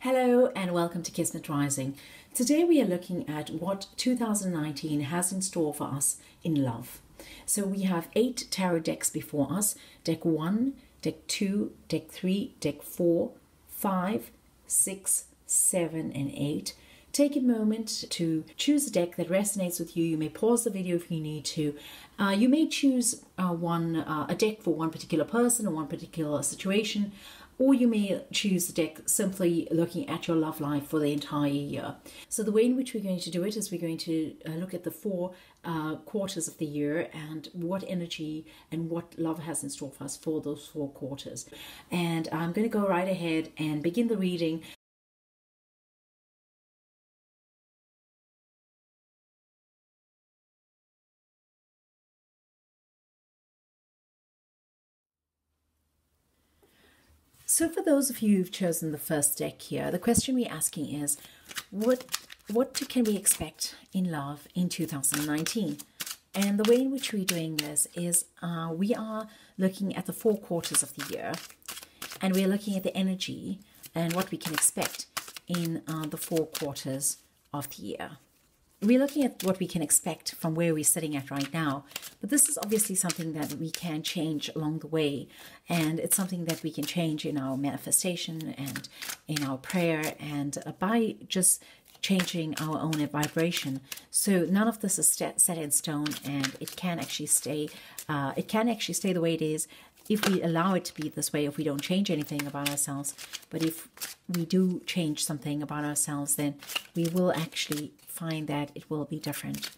Hello and welcome to Kismet Rising. Today we are looking at what 2019 has in store for us in love. So we have 8 tarot decks before us. Deck 1, Deck 2, Deck 3, Deck 4, 5, 6, 7 and 8. Take a moment to choose a deck that resonates with you. You may pause the video if you need to. You may choose a deck for one particular person or one particular situation, or you may choose the deck simply looking at your love life for the entire year. So the way in which we're going to do it is we're going to look at the 4 quarters of the year and what energy and what love has in store for us for those 4 quarters. And I'm going to go right ahead and begin the reading. So for those of you who've chosen the first deck here, the question we're asking is, what can we expect in love in 2019? And the way in which we're doing this is we are looking at the 4 quarters of the year, and we're looking at the energy and what we can expect in the 4 quarters of the year. We're looking at what we can expect from where we're sitting at right now, but this is obviously something that we can change along the way, and it's something that we can change in our manifestation and in our prayer and by just changing our own vibration. So none of this is set in stone, and it can actually stay. It can actually stay the way it is if we allow it to be this way, if we don't change anything about ourselves. But if we do change something about ourselves, then we will actually find that it will be different.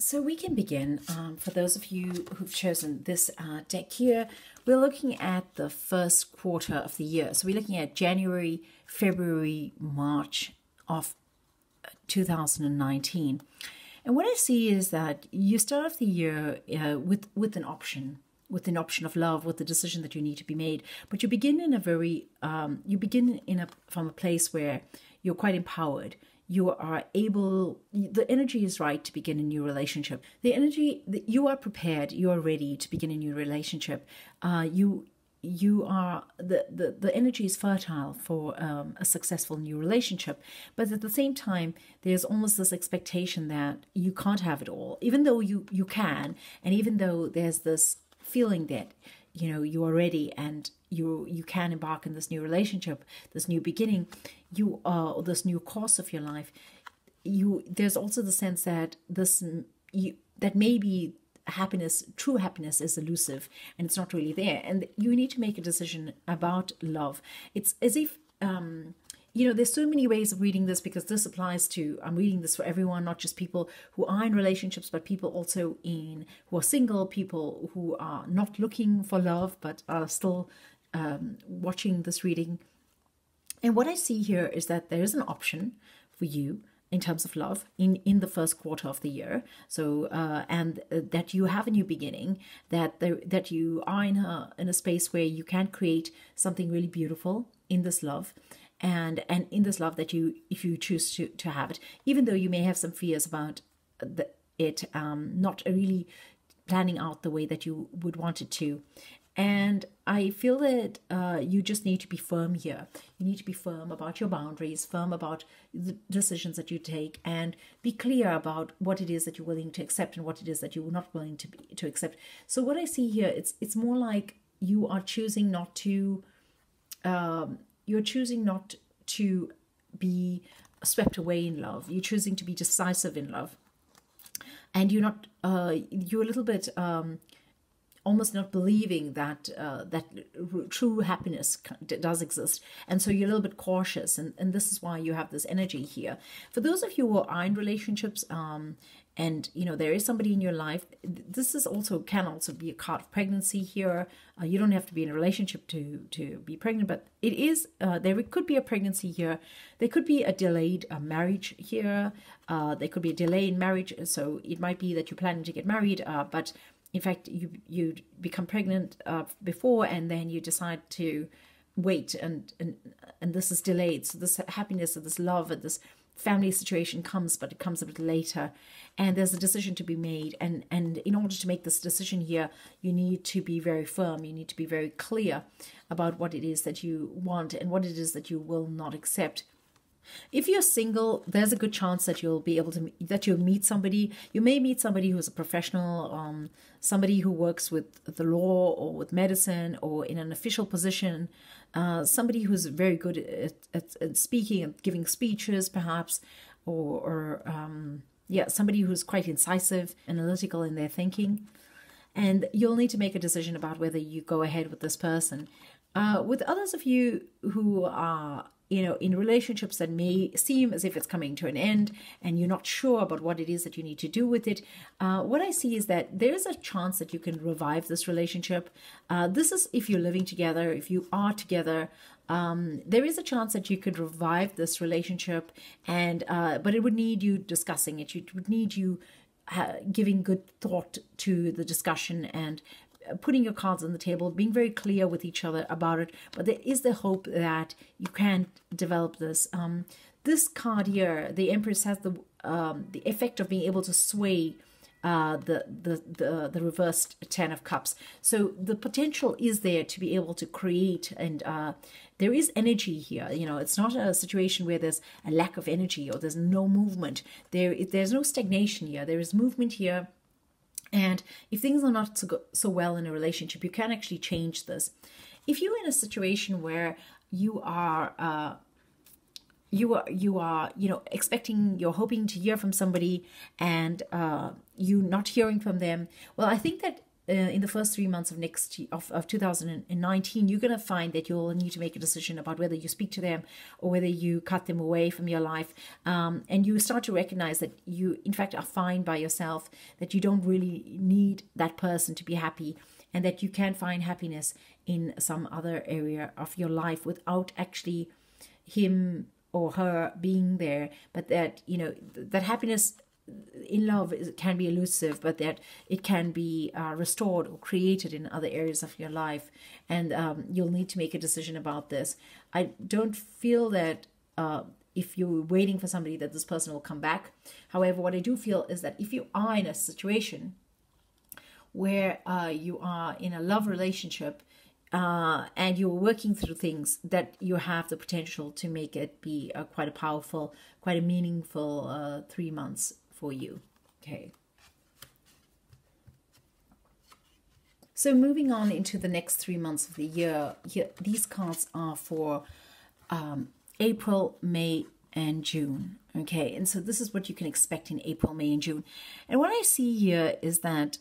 So we can begin. For those of you who've chosen this deck here, we're looking at the first quarter of the year. So we're looking at January, February, March of 2019. And what I see is that you start off the year with an option. With an option of love, with the decision that you need to be made, but you begin in a very, from a place where you're quite empowered. You are able. The energy is right to begin a new relationship. The energy that you are prepared, you are ready to begin a new relationship. You are the energy is fertile for a successful new relationship, but at the same time there's almost this expectation that you can't have it all, even though you can, and even though there's this feeling that you are ready and you can embark in this new relationship, this new beginning, this new course of your life. There's also the sense that that maybe happiness, true happiness, is elusive and it's not really there, and you need to make a decision about love. It's as if there's so many ways of reading this, because this applies to, I'm reading this for everyone, not just people who are in relationships, but people also who are single, people who are not looking for love, but are still watching this reading. And what I see here is that there is an option for you in terms of love in the first quarter of the year. So that you have a new beginning, that you are in a space where you can create something really beautiful in this love. And in this love that if you choose to have it, even though you may have some fears about it not really planning out the way that you would want it to. And I feel that you just need to be firm here. You need to be firm about your boundaries, firm about the decisions that you take, and be clear about what it is that you're willing to accept and what it is that you're not willing to accept. So what I see here, it's more like you are choosing not to... you're choosing not to be swept away in love. You're choosing to be decisive in love. And you're not, you're a little bit almost not believing that that true happiness does exist. And so you're a little bit cautious. And this is why you have this energy here. For those of you who are in relationships, and, you know, there is somebody in your life, this is also, can also be a card of pregnancy here. You don't have to be in a relationship to be pregnant, but it is, there could be a pregnancy here. There could be a delayed marriage here. There could be a delay in marriage. So it might be that you're planning to get married, but in fact, you become pregnant before, and then you decide to wait, and this is delayed. So this happiness and this love and this family situation comes, but it comes a bit later, and there's a decision to be made, and in order to make this decision here, you need to be very firm, you need to be very clear about what it is that you want and what it is that you will not accept. If you're single, there's a good chance that you'll be able to, that you'll meet somebody. You may meet somebody who's a professional, somebody who works with the law or with medicine or in an official position, somebody who's very good at speaking and giving speeches perhaps, or yeah, somebody who's quite incisive, analytical in their thinking. And you'll need to make a decision about whether you go ahead with this person. With others of you who are, you know, in relationships that may seem as if it's coming to an end and you're not sure about what it is that you need to do with it, what I see is that there is a chance that you can revive this relationship. This is if you're living together, if you are together, there is a chance that you could revive this relationship, and but it would need you discussing it. It would need you giving good thought to the discussion and putting your cards on the table, being very clear with each other about it. But there is the hope that you can develop this. This card here, the Empress, has the effect of being able to sway the reversed Ten of Cups. So the potential is there to be able to create, and there is energy here. You know, it's not a situation where there's a lack of energy or there's no movement. There's no stagnation here. There is movement here. And if things are not so well in a relationship, you can actually change this. If you're in a situation where you are you know, expecting, you're hoping to hear from somebody, and you're not hearing from them, well, I think that in the first 3 months of next year, of 2019, you're going to find that you'll need to make a decision about whether you speak to them or whether you cut them away from your life. And you start to recognize that you, in fact, are fine by yourself, that you don't really need that person to be happy, and that you can find happiness in some other area of your life without actually him or her being there. But that, you know, that happiness in love can be elusive, but that it can be restored or created in other areas of your life. And you'll need to make a decision about this. I don't feel that if you're waiting for somebody that this person will come back. However, what I do feel is that if you are in a situation where you are in a love relationship, and you're working through things, that you have the potential to make it be quite a powerful, quite a meaningful 3 months for you. Okay. So moving on into the next 3 months of the year, here, these cards are for April, May, and June. Okay, and so this is what you can expect in April, May, and June. And what I see here is that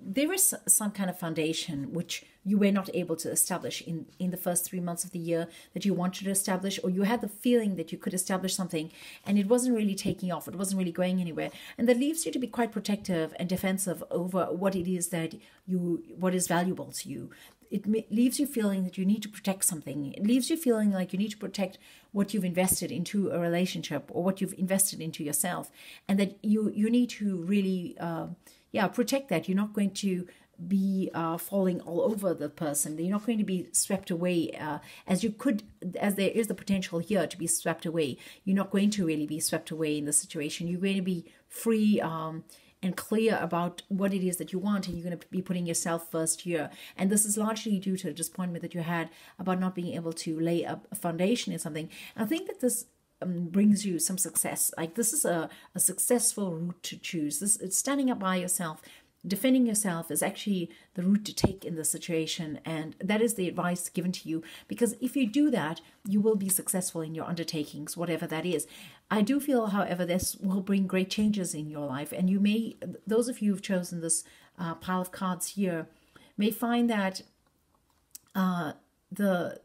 there is some kind of foundation which you were not able to establish in the first 3 months of the year that you wanted to establish, or you had the feeling that you could establish something and it wasn't really taking off, it wasn't really going anywhere. And that leaves you to be quite protective and defensive over what it is that you, what is valuable to you. It leaves you feeling that you need to protect something. It leaves you feeling like you need to protect what you've invested into a relationship or what you've invested into yourself, and that you need to really yeah, protect that. You're not going to be falling all over the person. You're not going to be swept away as you could, as there is the potential here to be swept away. You're not going to really be swept away in the situation. You're going to be free and clear about what it is that you want, and you're going to be putting yourself first here. And this is largely due to a disappointment that you had about not being able to lay up a foundation in something. And I think that this brings you some success. Like, this is a successful route to choose. This, it's standing up by yourself, defending yourself is actually the route to take in this situation, and that is the advice given to you, because if you do that, you will be successful in your undertakings, whatever that is. I do feel, however, this will bring great changes in your life, and you may, those of you who've chosen this pile of cards here, may find that the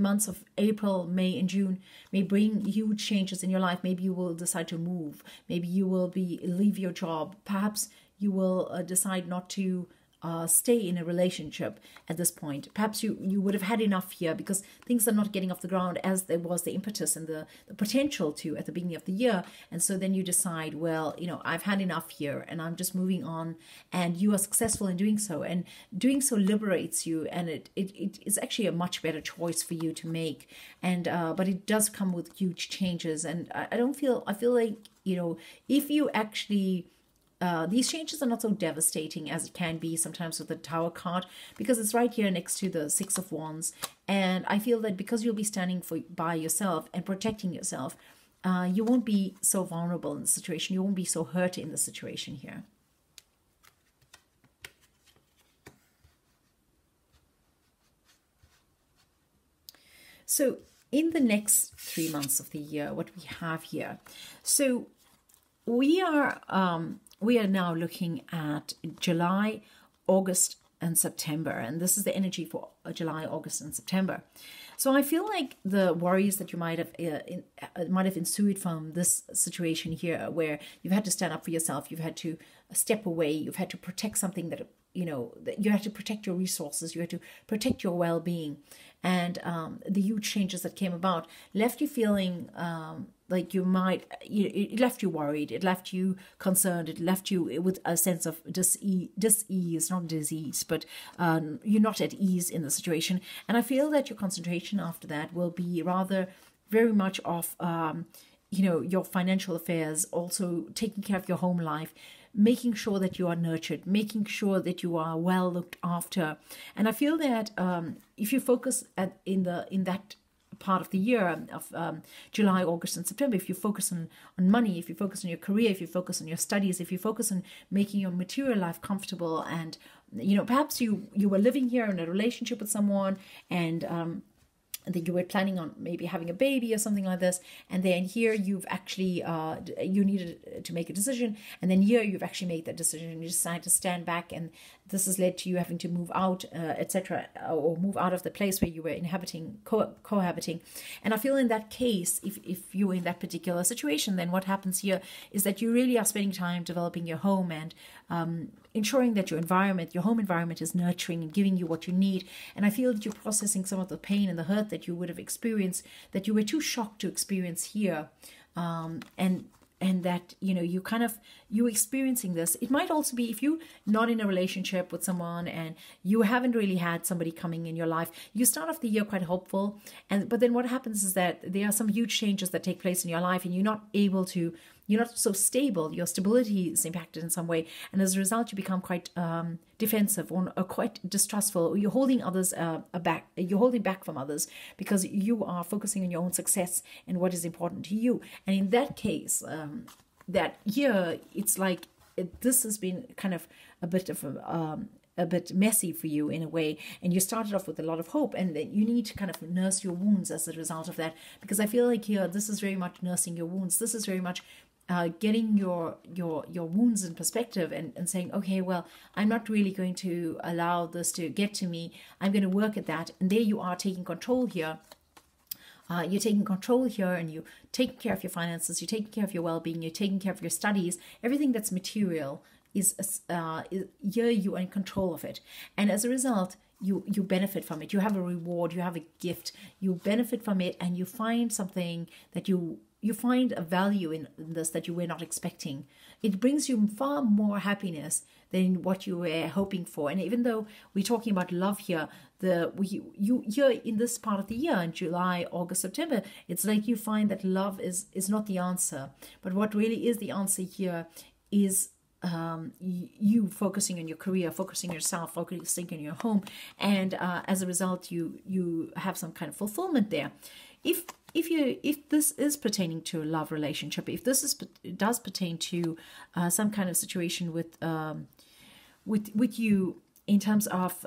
months of April, May, and June may bring huge changes in your life. Maybe you will decide to move. Maybe you will leave your job. Perhaps you will decide not to stay in a relationship at this point. Perhaps you would have had enough here, because things are not getting off the ground as there was the impetus and the potential to at the beginning of the year. And so then you decide, well, you know, I've had enough here and I'm just moving on, and you are successful in doing so, and doing so liberates you, and it is actually a much better choice for you to make. And but it does come with huge changes, and I feel like, you know, if you actually these changes are not so devastating as it can be sometimes with the Tower card, because it's right here next to the Six of Wands. And I feel that because you'll be standing by yourself and protecting yourself, you won't be so vulnerable in the situation. You won't be so hurt in the situation here. So in the next 3 months of the year, what we have here. So we are now looking at July, August, and September. And this is the energy for July, August, and September. So I feel like the worries that you might have ensued from this situation here, where you've had to stand up for yourself, you've had to step away, you've had to protect something that, you know, you had to protect your resources, you had to protect your well-being. And the huge changes that came about left you feeling... like it left you worried, it left you concerned, it left you with a sense of dis-ease, not disease, but you're not at ease in the situation. And I feel that your concentration after that will be rather very much of, you know, your financial affairs, also taking care of your home life, making sure that you are nurtured, making sure that you are well looked after. And I feel that if you focus in that part of the year of July, August, and September, if you focus on money, if you focus on your career, if you focus on your studies, if you focus on making your material life comfortable, and, you know, perhaps you were living here in a relationship with someone, and that you were planning on maybe having a baby or something like this, and then here you've actually you needed to make a decision, and then here you've actually made that decision and you decide to stand back, and this has led to you having to move out, etc., or move out of the place where you were inhabiting, cohabiting. And I feel in that case, if you were in that particular situation, then what happens here is that you really are spending time developing your home and ensuring that your environment, your home environment, is nurturing and giving you what you need. And I feel that you're processing some of the pain and the hurt that you would have experienced, that you were too shocked to experience here, and that, you know, you're experiencing this. It might also be if you're not in a relationship with someone and you haven't really had somebody coming in your life, you start off the year quite hopeful, but then what happens is that there are some huge changes that take place in your life, and you're not so stable. Your stability is impacted in some way, and as a result, you become quite defensive or quite distrustful. You're holding others back. You're holding back from others because you are focusing on your own success and what is important to you. And in that case, that year, it's like this has been kind of a bit of a bit messy for you in a way, and you started off with a lot of hope, and then you need to kind of nurse your wounds as a result of that, because I feel like here this is very much nursing your wounds. This is very much getting your wounds in perspective and saying, okay, well, I'm not really going to allow this to get to me. I'm going to work at that. And there you are taking control here. You're taking control here, and you're taking care of your finances. You're taking care of your well-being. You're taking care of your studies. Everything that's material is here. You are in control of it. And as a result, you benefit from it. You have a reward. You have a gift. You benefit from it, and you find something that you find a value in this that you were not expecting. It brings you far more happiness than what you were hoping for. And even though we're talking about love here, here in this part of the year, in July, August, September, it's like you find that love is not the answer. But what really is the answer here is you focusing on your career, focusing on yourself, focusing on your home. And as a result, you have some kind of fulfillment there. If this is pertaining to a love relationship, if this does pertain to some kind of situation with with you in terms of,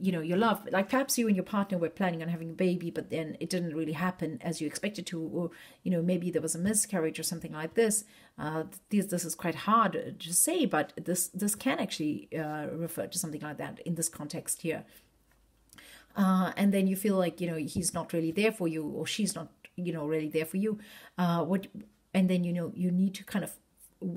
you know, your love. Like perhaps you and your partner were planning on having a baby, but then it didn't really happen as you expected to, or, you know, maybe there was a miscarriage or something like this. This is quite hard to say, but this can actually refer to something like that in this context here. And then you feel like, you know, he's not really there for you, or she's not, you know, really there for you. And then, you know, you need to kind of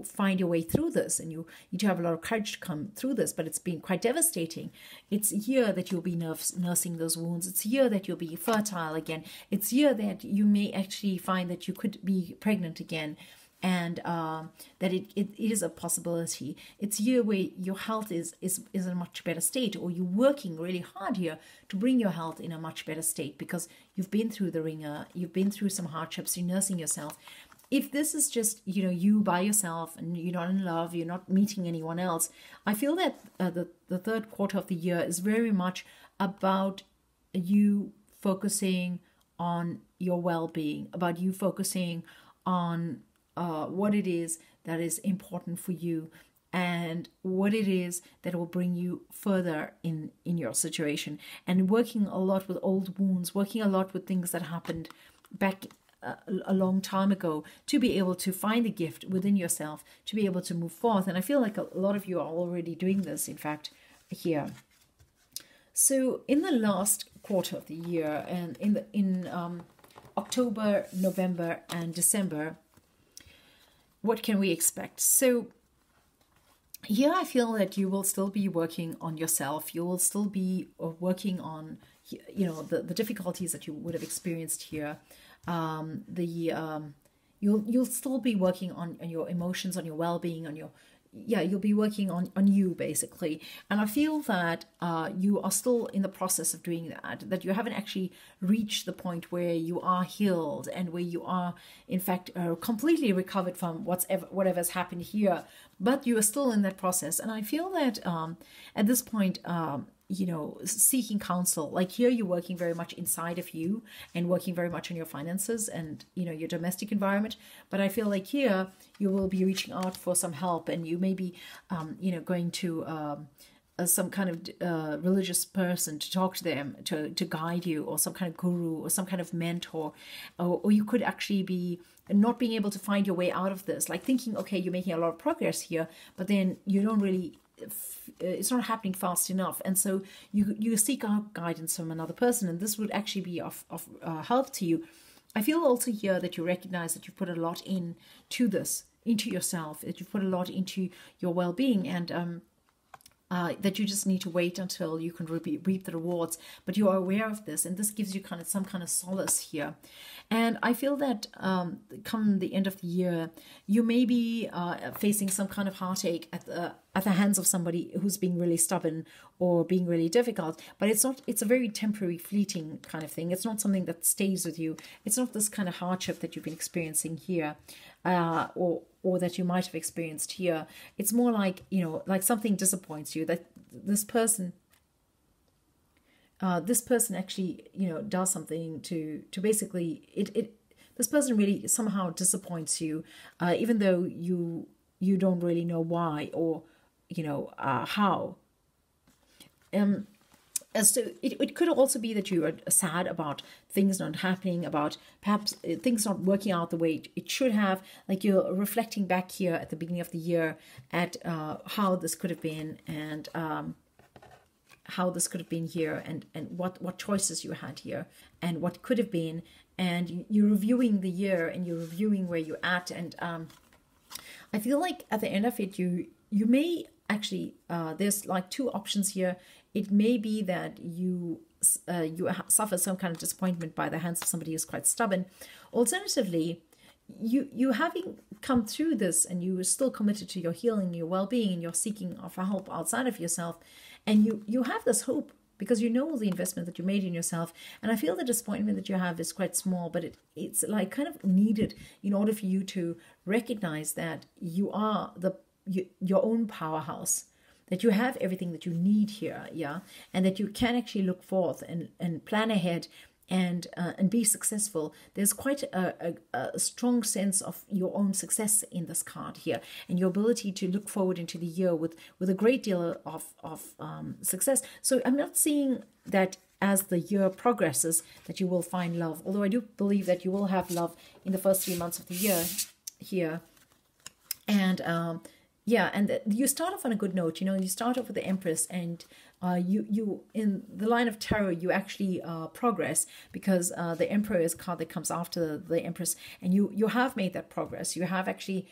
find your way through this, and you need to have a lot of courage to come through this, but it's been quite devastating. It's here that you'll be nursing those wounds. It's here that you'll be fertile again. It's here that you may actually find that you could be pregnant again, and that it is a possibility. It's here where your health is in a much better state, or you're working really hard here to bring your health in a much better state, because you've been through the ringer, you've been through some hardships, you're nursing yourself. If this is just, you know, you by yourself and you're not in love, you're not meeting anyone else, I feel that the third quarter of the year is very much about you focusing on your well-being, about you focusing on what it is that is important for you and what it is that will bring you further in your situation, and working a lot with old wounds, working a lot with things that happened back a long time ago, to be able to find the gift within yourself, to be able to move forth. And I feel like a lot of you are already doing this, in fact, here. So in the last quarter of the year, and in October, November, and December, what can we expect? So here I feel that you will still be working on yourself. You will still be working on, you know, the difficulties that you would have experienced here. You'll still be working on your emotions, on your well-being, on your, yeah, you'll be working on you basically. And I feel that you are still in the process of doing that, that you haven't actually reached the point where you are healed and where you are, in fact, completely recovered from whatever's happened here, but you are still in that process. And I feel that at this point, you know, seeking counsel. Like here you're working very much inside of you and working very much on your finances and, you know, your domestic environment. But I feel like here you will be reaching out for some help, and you may be, you know, going to some kind of religious person to talk to them, to guide you, or some kind of guru or some kind of mentor, or you could actually be not being able to find your way out of this. Like thinking, okay, you're making a lot of progress here, but then you don't really, it's not happening fast enough, and so you seek out guidance from another person, and this would actually be of help to you. I feel also here that you recognize that you've put a lot into this, into yourself, that you've put a lot into your well-being, and that you just need to wait until you can reap the rewards. But you are aware of this, and this gives you kind of some kind of solace here. And I feel that come the end of the year, you may be facing some kind of heartache at the hands of somebody who's being really stubborn or being really difficult. But it's not, it's a very temporary, fleeting kind of thing. It's not something that stays with you. It's not this kind of hardship that you've been experiencing here, or that you might have experienced here. It's more like, you know, like something disappoints you, that this person actually, you know, does something to basically, this person really somehow disappoints you, even though you don't really know why, or, you know, how. And so it could also be that you are sad about things not happening, about perhaps things not working out the way it should have. Like you're reflecting back here at the beginning of the year at how this could have been, and how this could have been here, and what choices you had here, and what could have been. And you're reviewing the year, and you're reviewing where you're at. And I feel like at the end of it, you may actually, there's like two options here. It may be that you suffer some kind of disappointment by the hands of somebody who's quite stubborn. Alternatively, you having come through this, and you are still committed to your healing, your well-being, and you're seeking for help outside of yourself, and you have this hope, because you know the investment that you made in yourself. And I feel the disappointment that you have is quite small, but it's like kind of needed in order for you to recognize that you are your own powerhouse, that you have everything that you need here, yeah, and that you can actually look forth and plan ahead and be successful. There's quite a strong sense of your own success in this card here, and your ability to look forward into the year with a great deal of success. So I'm not seeing that as the year progresses that you will find love, although I do believe that you will have love in the first 3 months of the year here. And yeah, and you start off on a good note. You know, you start off with the Empress, and you in the line of tarot, you actually progress, because the Emperor is a card that comes after the Empress, and you have made that progress. You have actually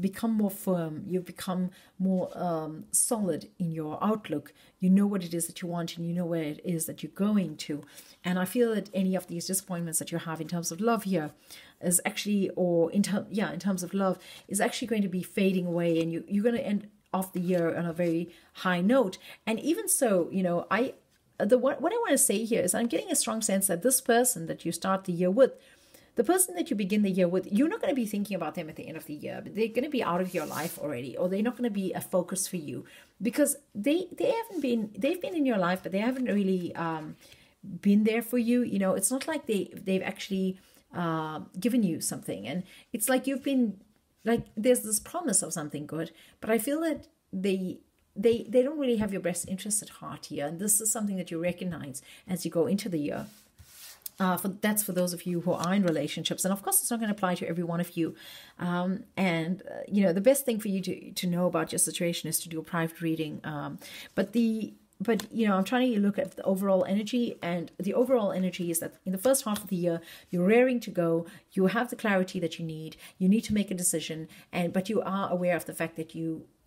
become more firm. You've become more solid in your outlook. You know what it is that you want, and you know where it is that you're going to. And I feel that any of these disappointments that you have in terms of love here is actually, or in terms of love, is actually going to be fading away, and you're going to end off the year on a very high note. And even so, you know, what I want to say here is I'm getting a strong sense that this person that you start the year with, the person that you begin the year with, you're not going to be thinking about them at the end of the year, but they're going to be out of your life already, or they're not going to be a focus for you, because they've been in your life, but they haven't really been there for you. You know, it's not like they've actually given you something, and it's like you've been, like, there's this promise of something good, but I feel that they don't really have your best interests at heart here, and this is something that you recognize as you go into the year. That's for those of you who are in relationships, and of course it's not going to apply to every one of you. You know, the best thing for you to know about your situation is to do a private reading. But you know, I'm trying to look at the overall energy, and the overall energy is that in the first half of the year, you're raring to go. You have the clarity that you need. You need to make a decision, but you are aware of the fact that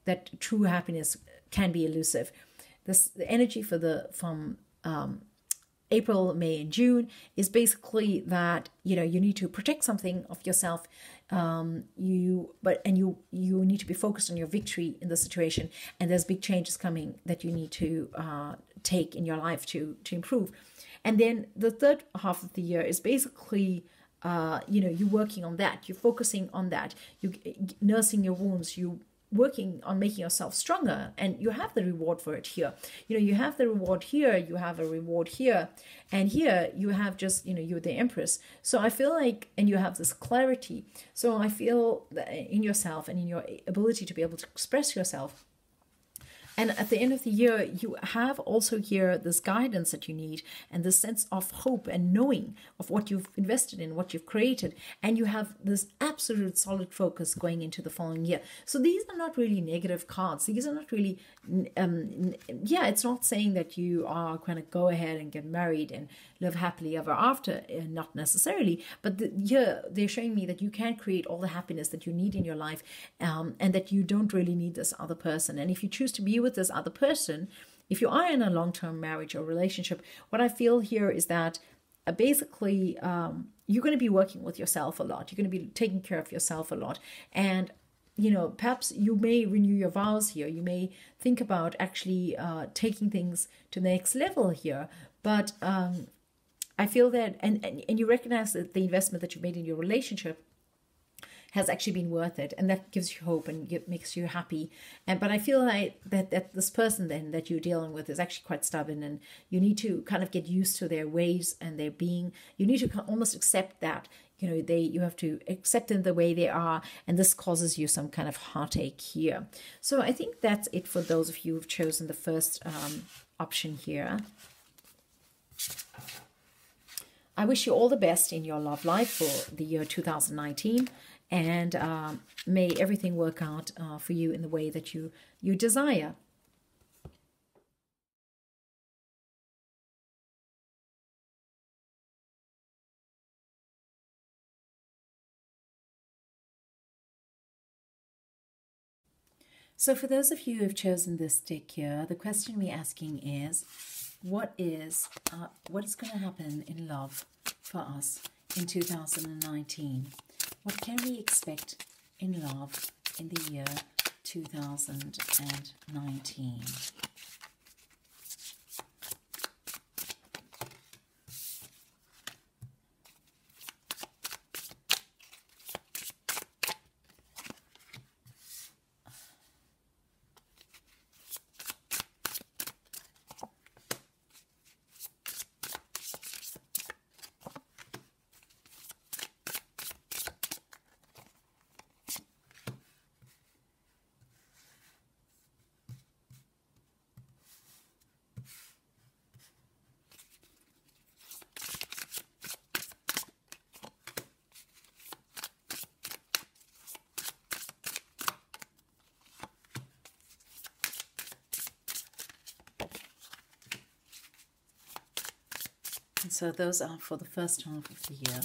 that true happiness can be elusive. The energy from April, May, and June is basically that, you know, you need to protect something of yourself. You need to be focused on your victory in the situation, and there's big changes coming that you need to take in your life to improve. And then the third half of the year is basically you know, you're working on that, you're focusing on that, you nursing your wounds, you working on making yourself stronger, and you have the reward for it here. You know, you have the reward here, you have a reward here, and here you have just, you know, you're the Empress. So I feel like, and you have this clarity. So I feel that in yourself and in your ability to be able to express yourself. And at the end of the year, you have also here this guidance that you need, and this sense of hope and knowing of what you've invested in, what you've created. And you have this absolute solid focus going into the following year. So these are not really negative cards. These are not really, yeah, it's not saying that you are going to go ahead and get married and live happily ever after, not necessarily. But yeah, they're showing me that you can create all the happiness that you need in your life, and that you don't really need this other person. And if you choose to be with this other person, if you are in a long-term marriage or relationship, what I feel here is that basically you're going to be working with yourself a lot. You're going to be taking care of yourself a lot, and you know, perhaps you may renew your vows here. You may think about actually taking things to the next level here. But I feel that, and you recognize that the investment that you made in your relationship has actually been worth it, and that gives you hope and makes you happy. But I feel like that this person then that you're dealing with is actually quite stubborn, and you need to kind of get used to their ways and their being. You need to almost accept that, you know, you have to accept them the way they are, and this causes you some kind of heartache here. So I think that's it for those of you who've chosen the first option here. I wish you all the best in your love life for the year 2019. And may everything work out for you in the way that you desire. So for those of you who have chosen this deck here, the question we're asking is, what is going to happen in love for us in 2019? What can we expect in love in the year 2019? And so those are for the first half of the year.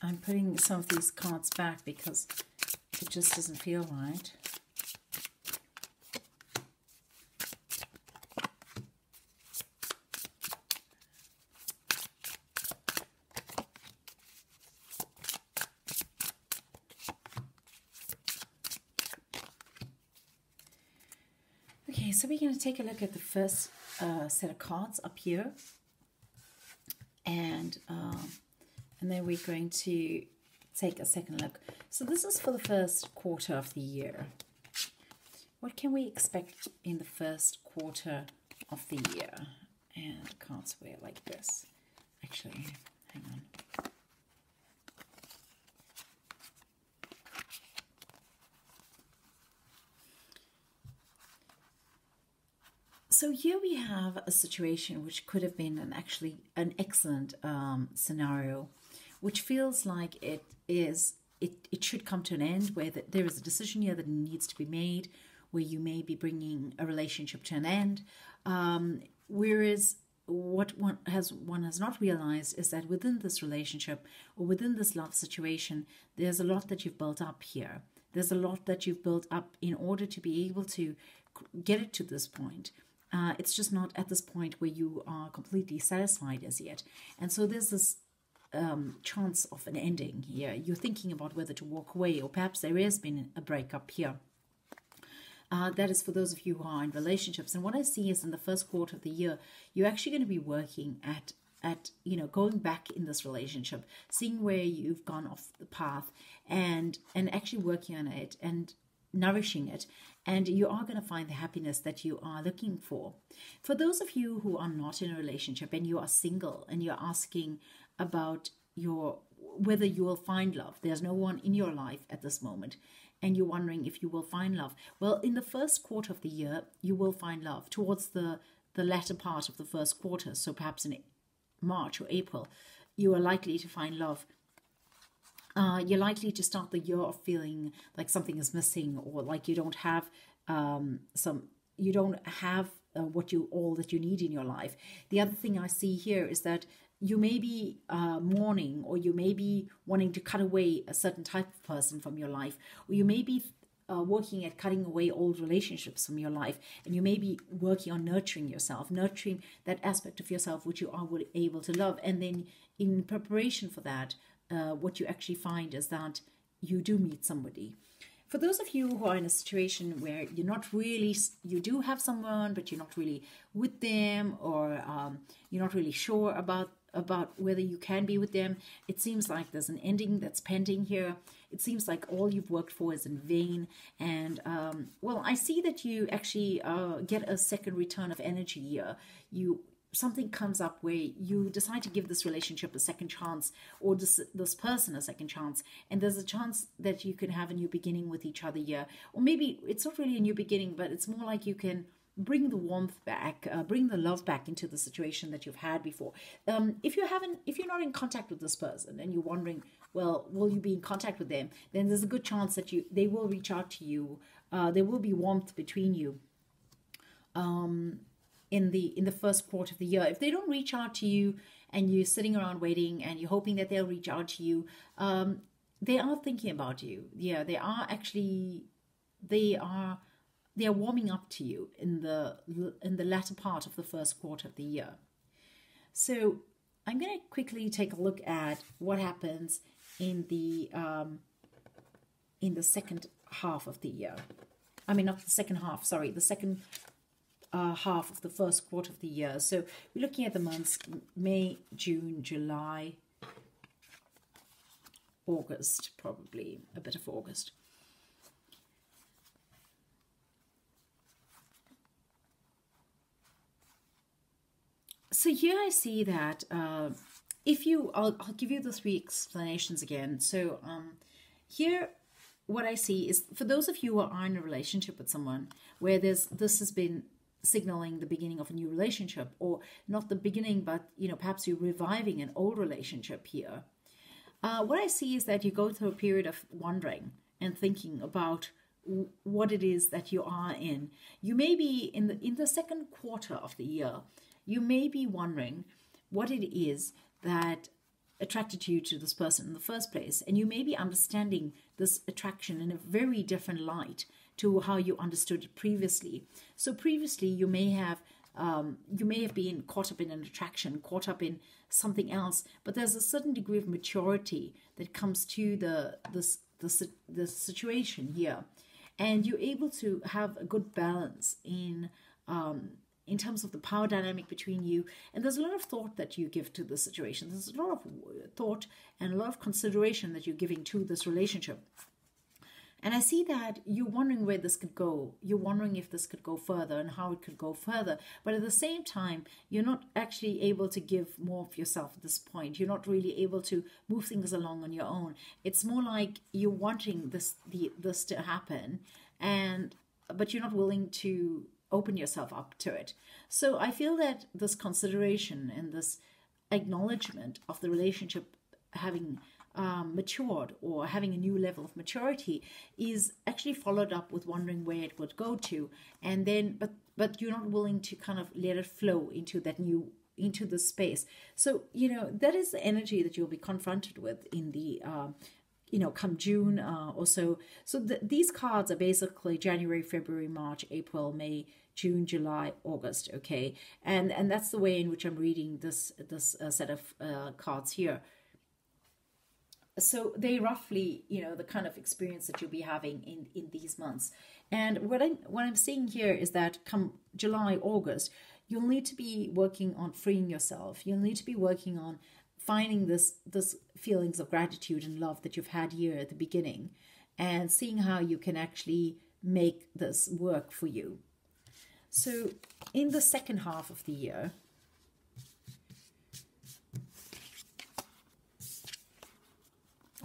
I'm putting some of these cards back because it just doesn't feel right. Okay, so we're going to take a look at the first set of cards up here. And then we're going to take a second look. So this is for the first quarter of the year. What can we expect in the first quarter of the year? And the cards were like this. Actually, hang on. So here we have a situation which could have been an excellent scenario, which feels like it should come to an end, where there is a decision here that needs to be made, where you may be bringing a relationship to an end. Whereas what one has not realized is that within this relationship or within this love situation, there's a lot that you've built up here. There's a lot that you've built up in order to be able to get it to this point. It's just not at this point where you are completely satisfied as yet. And so there's this chance of an ending here. You're thinking about whether to walk away, or perhaps there has been a breakup here. That is for those of you who are in relationships. And what I see is in the first quarter of the year, you're actually going to be working at going back in this relationship, seeing where you've gone off the path and actually working on it and nourishing it. And you are going to find the happiness that you are looking for. For those of you who are not in a relationship and you are single and you're asking about whether you will find love, there's no one in your life at this moment, and you're wondering if you will find love. Well, in the first quarter of the year, you will find love towards the latter part of the first quarter. So perhaps in March or April, you are likely to find love. You're likely to start the year off feeling like something is missing, or like you don't have all that you need in your life. The other thing I see here is that you may be mourning, or you may be wanting to cut away a certain type of person from your life, or you may be working at cutting away old relationships from your life, and you may be working on nurturing yourself, nurturing that aspect of yourself which you are able to love. And then in preparation for that, what you actually find is that you do meet somebody. For those of you who are in a situation where you're not really, you do have someone, but you're not really with them, or you're not really sure about whether you can be with them, it seems like there's an ending that's pending here. It seems like all you've worked for is in vain. And, well, I see that you actually get a second return of energy here. Something comes up where you decide to give this relationship a second chance, or this person a second chance, and there's a chance that you can have a new beginning with each other here. Or maybe it's not really a new beginning, but it's more like you can bring the warmth back, bring the love back into the situation that you've had before. If you're not in contact with this person and you're wondering, well, will you be in contact with them? Then there's a good chance that they will reach out to you. There will be warmth between you. In the first quarter of the year. If they don't reach out to you and you're sitting around waiting and you're hoping that they'll reach out to you, they are thinking about you. Yeah, they are warming up to you in the latter part of the first quarter of the year. So I'm going to quickly take a look at what happens in the second half of the year. I mean, not the second half. Sorry, the second. Half of the first quarter of the year. So we're looking at the months May, June, July, August, probably a bit of August. So here I see that I'll give you the three explanations again. So here what I see is, for those of you who are in a relationship with someone where this has been signaling the beginning of a new relationship, or not the beginning, but perhaps you're reviving an old relationship here. What I see is that you go through a period of wandering and thinking about what it is that you are in. You may be in the second quarter of the year. You may be wondering what it is that attracted you to this person in the first place. And you may be understanding this attraction in a very different light to how you understood it previously. So previously you may have been caught up in an attraction, caught up in something else, but there's a certain degree of maturity that comes to the situation here. And you're able to have a good balance in terms of the power dynamic between you. And there's a lot of thought that you give to this situation. There's a lot of thought and a lot of consideration that you're giving to this relationship. And I see that you're wondering where this could go. You're wondering if this could go further and how it could go further. But at the same time, you're not actually able to give more of yourself at this point. You're not really able to move things along on your own. It's more like you're wanting this to happen, but you're not willing to open yourself up to it. So I feel that this consideration and this acknowledgement of the relationship having matured or having a new level of maturity is actually followed up with wondering where it would go to, and then but you're not willing to kind of let it flow into that new, into the space. So that is the energy that you'll be confronted with in the come June or so. So these cards are basically January, February, March, April, May, June, July, August. Okay, and that's the way in which I'm reading this set of cards here. So they roughly, the kind of experience that you'll be having in these months. And what I'm seeing here is that come July, August, you'll need to be working on freeing yourself. You'll need to be working on finding this feelings of gratitude and love that you've had here at the beginning and seeing how you can actually make this work for you. So in the second half of the year,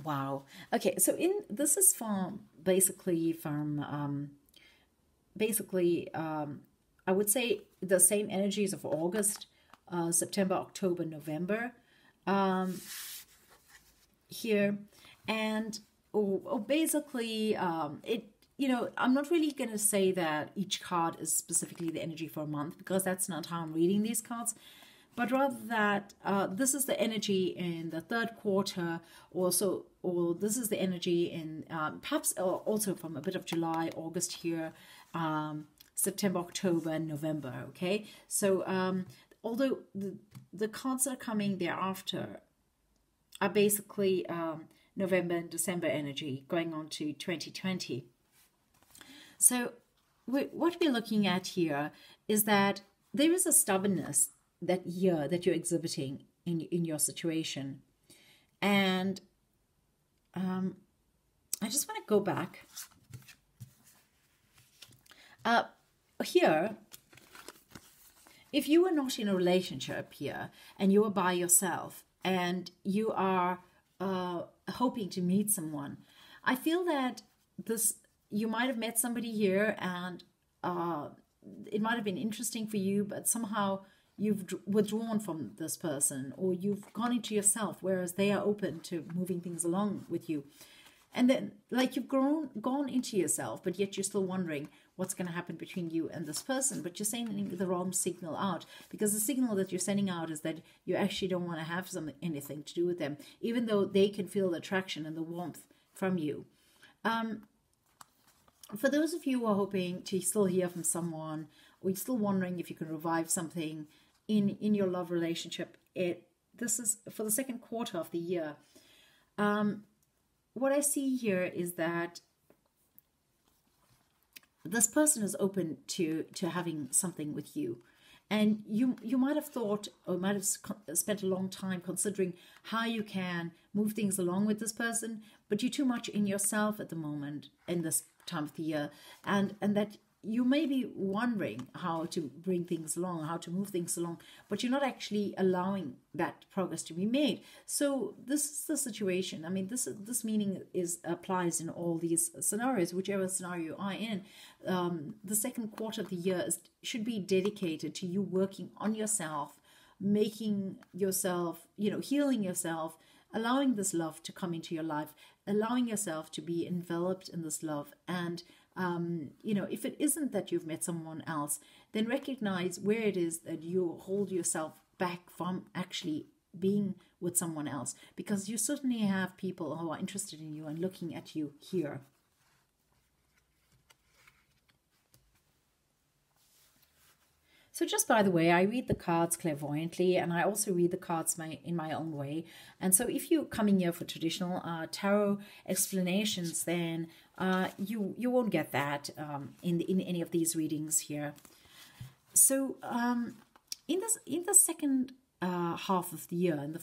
wow. Okay, so this is from basically I would say the same energies of August, September, October, November, here, and it. I'm not really going to say that each card is specifically the energy for a month, because that's not how I'm reading these cards. But rather that this is the energy in the third quarter, or this is the energy in perhaps also from a bit of July, August here, September, October, and November. Okay, so although the cards that are coming thereafter are basically November and December energy going on to 2020. So what we're looking at here is that there is a stubbornness that year that you're exhibiting in your situation. And I just want to go back. Here, if you were not in a relationship here and you were by yourself and you are hoping to meet someone, I feel that you might have met somebody here, and it might have been interesting for you, but somehow you've withdrawn from this person, or you've gone into yourself, whereas they are open to moving things along with you. And then, like, you've gone into yourself, but yet you're still wondering what's going to happen between you and this person. But you're sending the wrong signal out, because the signal that you're sending out is that you actually don't want to have anything to do with them, even though they can feel the attraction and the warmth from you. For those of you who are hoping to still hear from someone, or you're still wondering if you can revive something in your love relationship, this is for the second quarter of the year. What I see here is that this person is open to having something with you, and you might have thought, or might have spent a long time considering how you can move things along with this person, but you're too much in yourself at the moment in this time of the year, and that you may be wondering how to bring things along, how to move things along, but you're not actually allowing that progress to be made. So this is the situation. I mean, this meaning applies in all these scenarios, whichever scenario you are in. The second quarter of the year should be dedicated to you working on yourself, making yourself, healing yourself, allowing this love to come into your life, allowing yourself to be enveloped in this love. And, you know, if it isn't that you've met someone else, then recognize where it is that you hold yourself back from actually being with someone else, because you certainly have people who are interested in you and looking at you here. So just by the way, I read the cards clairvoyantly, and I also read the cards in my own way. And so if you're coming here for traditional tarot explanations, then you won't get that in any of these readings here. So in the second half of the year, in the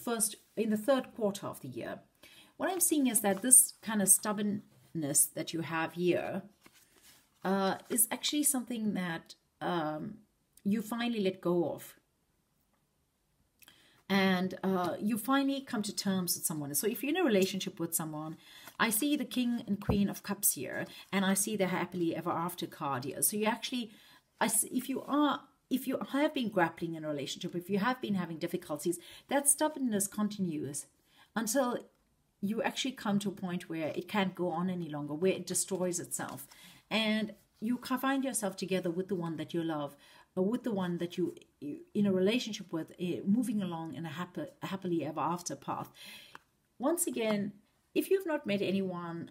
third quarter of the year, what I'm seeing is that this kind of stubbornness that you have here is actually something that you finally let go of, and you finally come to terms with someone. So if you're in a relationship with someone, I see the King and Queen of Cups here, and I see the Happily Ever After card here. So you actually, if you have been grappling in a relationship, if you have been having difficulties, that stubbornness continues until you actually come to a point where it can't go on any longer, where it destroys itself, and you find yourself together with the one that you love, or with the one that you're in a relationship with, moving along in a happily ever after path. Once again, if you've not met anyone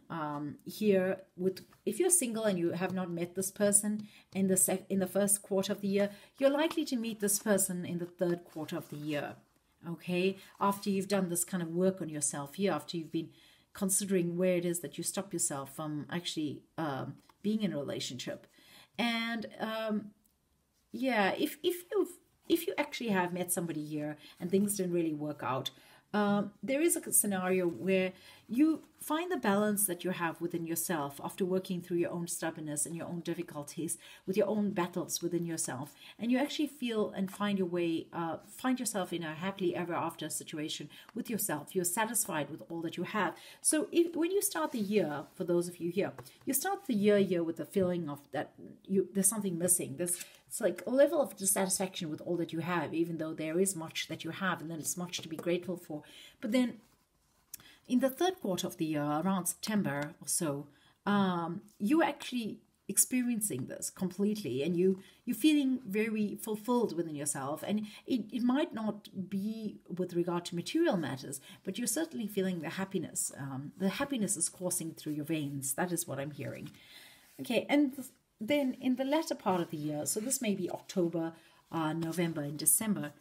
here, if you're single and you have not met this person in the first quarter of the year, you're likely to meet this person in the third quarter of the year, okay? After you've done this kind of work on yourself here, after you've been considering where it is that you stop yourself from actually being in a relationship. And yeah, if you actually have met somebody here and things didn't really work out, there is a scenario where you find the balance that you have within yourself after working through your own stubbornness and your own difficulties with your own battles within yourself, and you actually feel and find your way, find yourself in a happily ever after situation with yourself. You're satisfied with all that you have. So when you start the year, for those of you here, you start the year with the feeling of that there's something missing. It's like a level of dissatisfaction with all that you have, even though there is much that you have, and then it's much to be grateful for. But then in the third quarter of the year, around September or so, you're actually experiencing this completely, and you're feeling very fulfilled within yourself. And it might not be with regard to material matters, but you're certainly feeling the happiness. The happiness is coursing through your veins. That is what I'm hearing. Okay, and then in the latter part of the year, so this may be October, November, and December,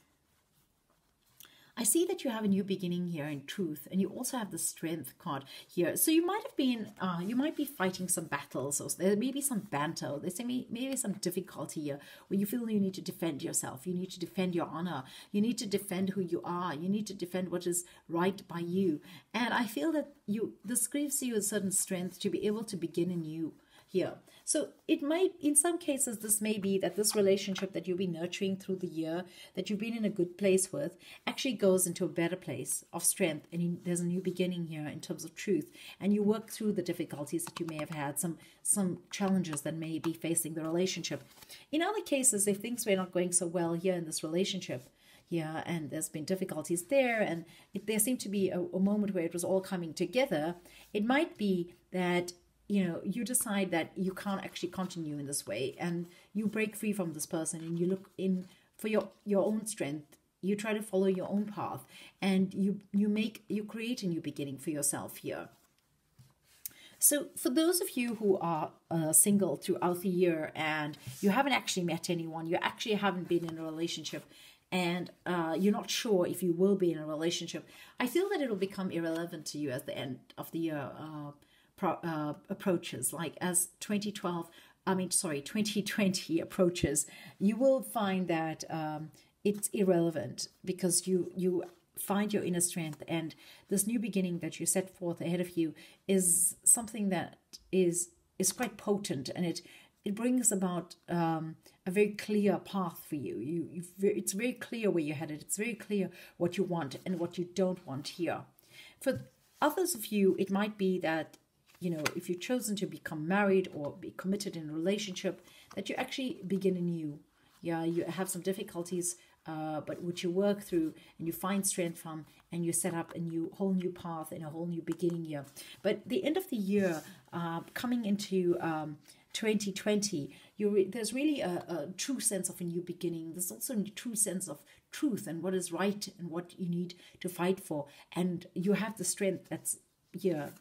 I see that you have a new beginning here in truth, and you also have the Strength card here. So you might have been, you might be fighting some battles, or there may be some banter, there may be some difficulty here where you feel you need to defend yourself, you need to defend your honor, you need to defend who you are, you need to defend what is right by you. And I feel that this gives you a certain strength to be able to begin anew here. So it might, in some cases, this may be that this relationship that you've been nurturing through the year, that you've been in a good place with, actually goes into a better place of strength, and there's a new beginning here in terms of truth, and you work through the difficulties that you may have had, some challenges that may be facing the relationship. In other cases, if things were not going so well here in this relationship, yeah, and there's been difficulties there, and there seemed to be a moment where it was all coming together, it might be that you know, you decide that you can't actually continue in this way, and you break free from this person, and you look in for your own strength. You try to follow your own path, and you create a new beginning for yourself here. So for those of you who are single throughout the year and you haven't actually met anyone, you actually haven't been in a relationship, and you're not sure if you will be in a relationship, I feel that it'll become irrelevant to you as the end of the year approaches. Like as 2020 approaches, you will find that it's irrelevant, because you find your inner strength, and this new beginning that you set forth ahead of you is something that is quite potent, and it brings about a very clear path for you. It's very clear where you're headed. It's very clear what you want and what you don't want here. For others of you, it might be that, you know, if you've chosen to become married or be committed in a relationship, that you actually begin anew. Yeah, you have some difficulties, but which you work through and you find strength from, and you set up a new whole new path and a whole new beginning year. But the end of the year, coming into 2020, there's really a true sense of a new beginning. There's also a true sense of truth and what is right and what you need to fight for. And you have the strength that's here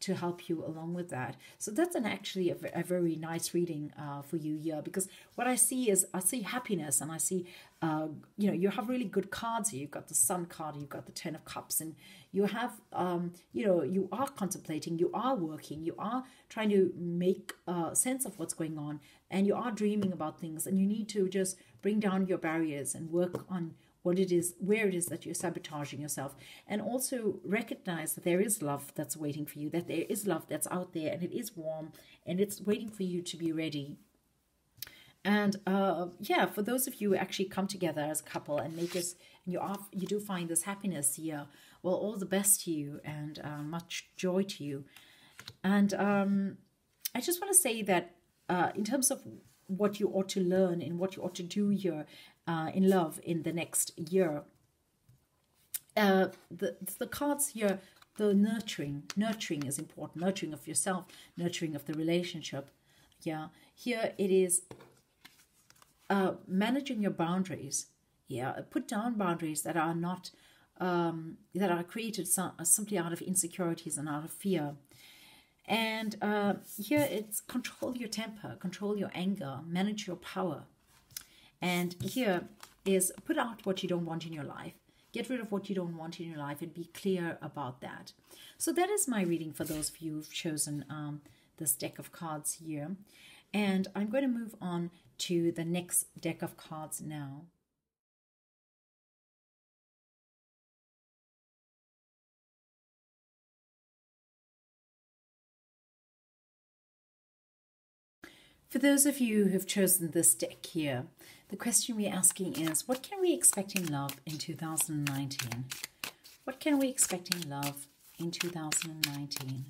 to help you along with that. So that's actually a very nice reading for you here, because what I see is I see happiness, and I see, you know, you have really good cards here. You've got the Sun card, you've got the Ten of Cups, and you have, you know, you are contemplating, you are working, you are trying to make sense of what's going on, and you are dreaming about things, and you need to just bring down your barriers and work on what it is, where it is that you're sabotaging yourself, and also recognize that there is love that's waiting for you, that there is love that's out there, and it is warm, and it's waiting for you to be ready. And yeah, for those of you who actually come together as a couple and make it, and you do find this happiness here, well, all the best to you, and much joy to you. And I just want to say that in terms of what you ought to learn and what you ought to do here in love in the next year. The cards here, the nurturing. Nurturing is important. Nurturing of yourself, nurturing of the relationship. Yeah. Here it is managing your boundaries. Yeah. Put down boundaries that are not, that are created simply out of insecurities and out of fear. And here it's control your temper, control your anger, manage your power. And here is put out what you don't want in your life. Get rid of what you don't want in your life and be clear about that. So that is my reading for those of you who've chosen this deck of cards here. And I'm going to move on to the next deck of cards now. For those of you who have chosen this deck here, the question we're asking is, what can we expect in love in 2019? What can we expect in love in 2019?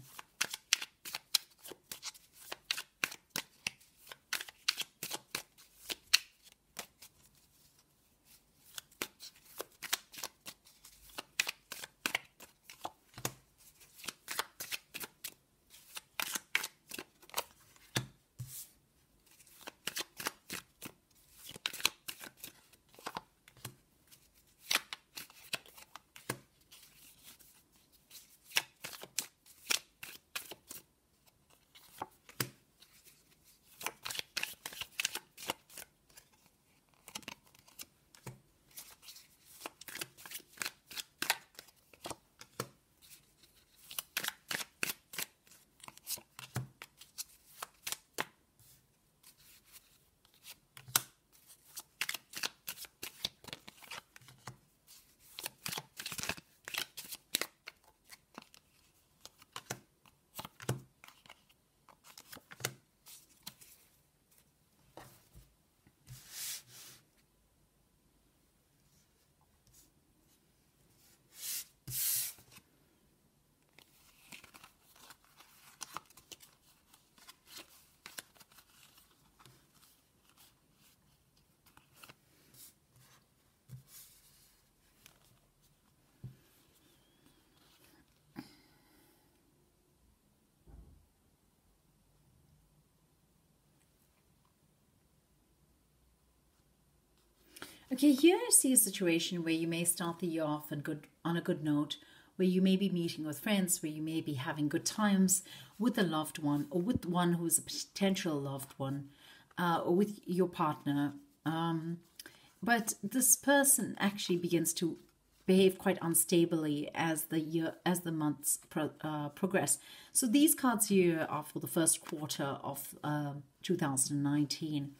Okay, here I see a situation where you may start the year off and on a good note, where you may be meeting with friends, where you may be having good times with a loved one, or with one who is a potential loved one, or with your partner. But this person actually begins to behave quite unstably as the year, as the months progress. So these cards here are for the first quarter of 2019,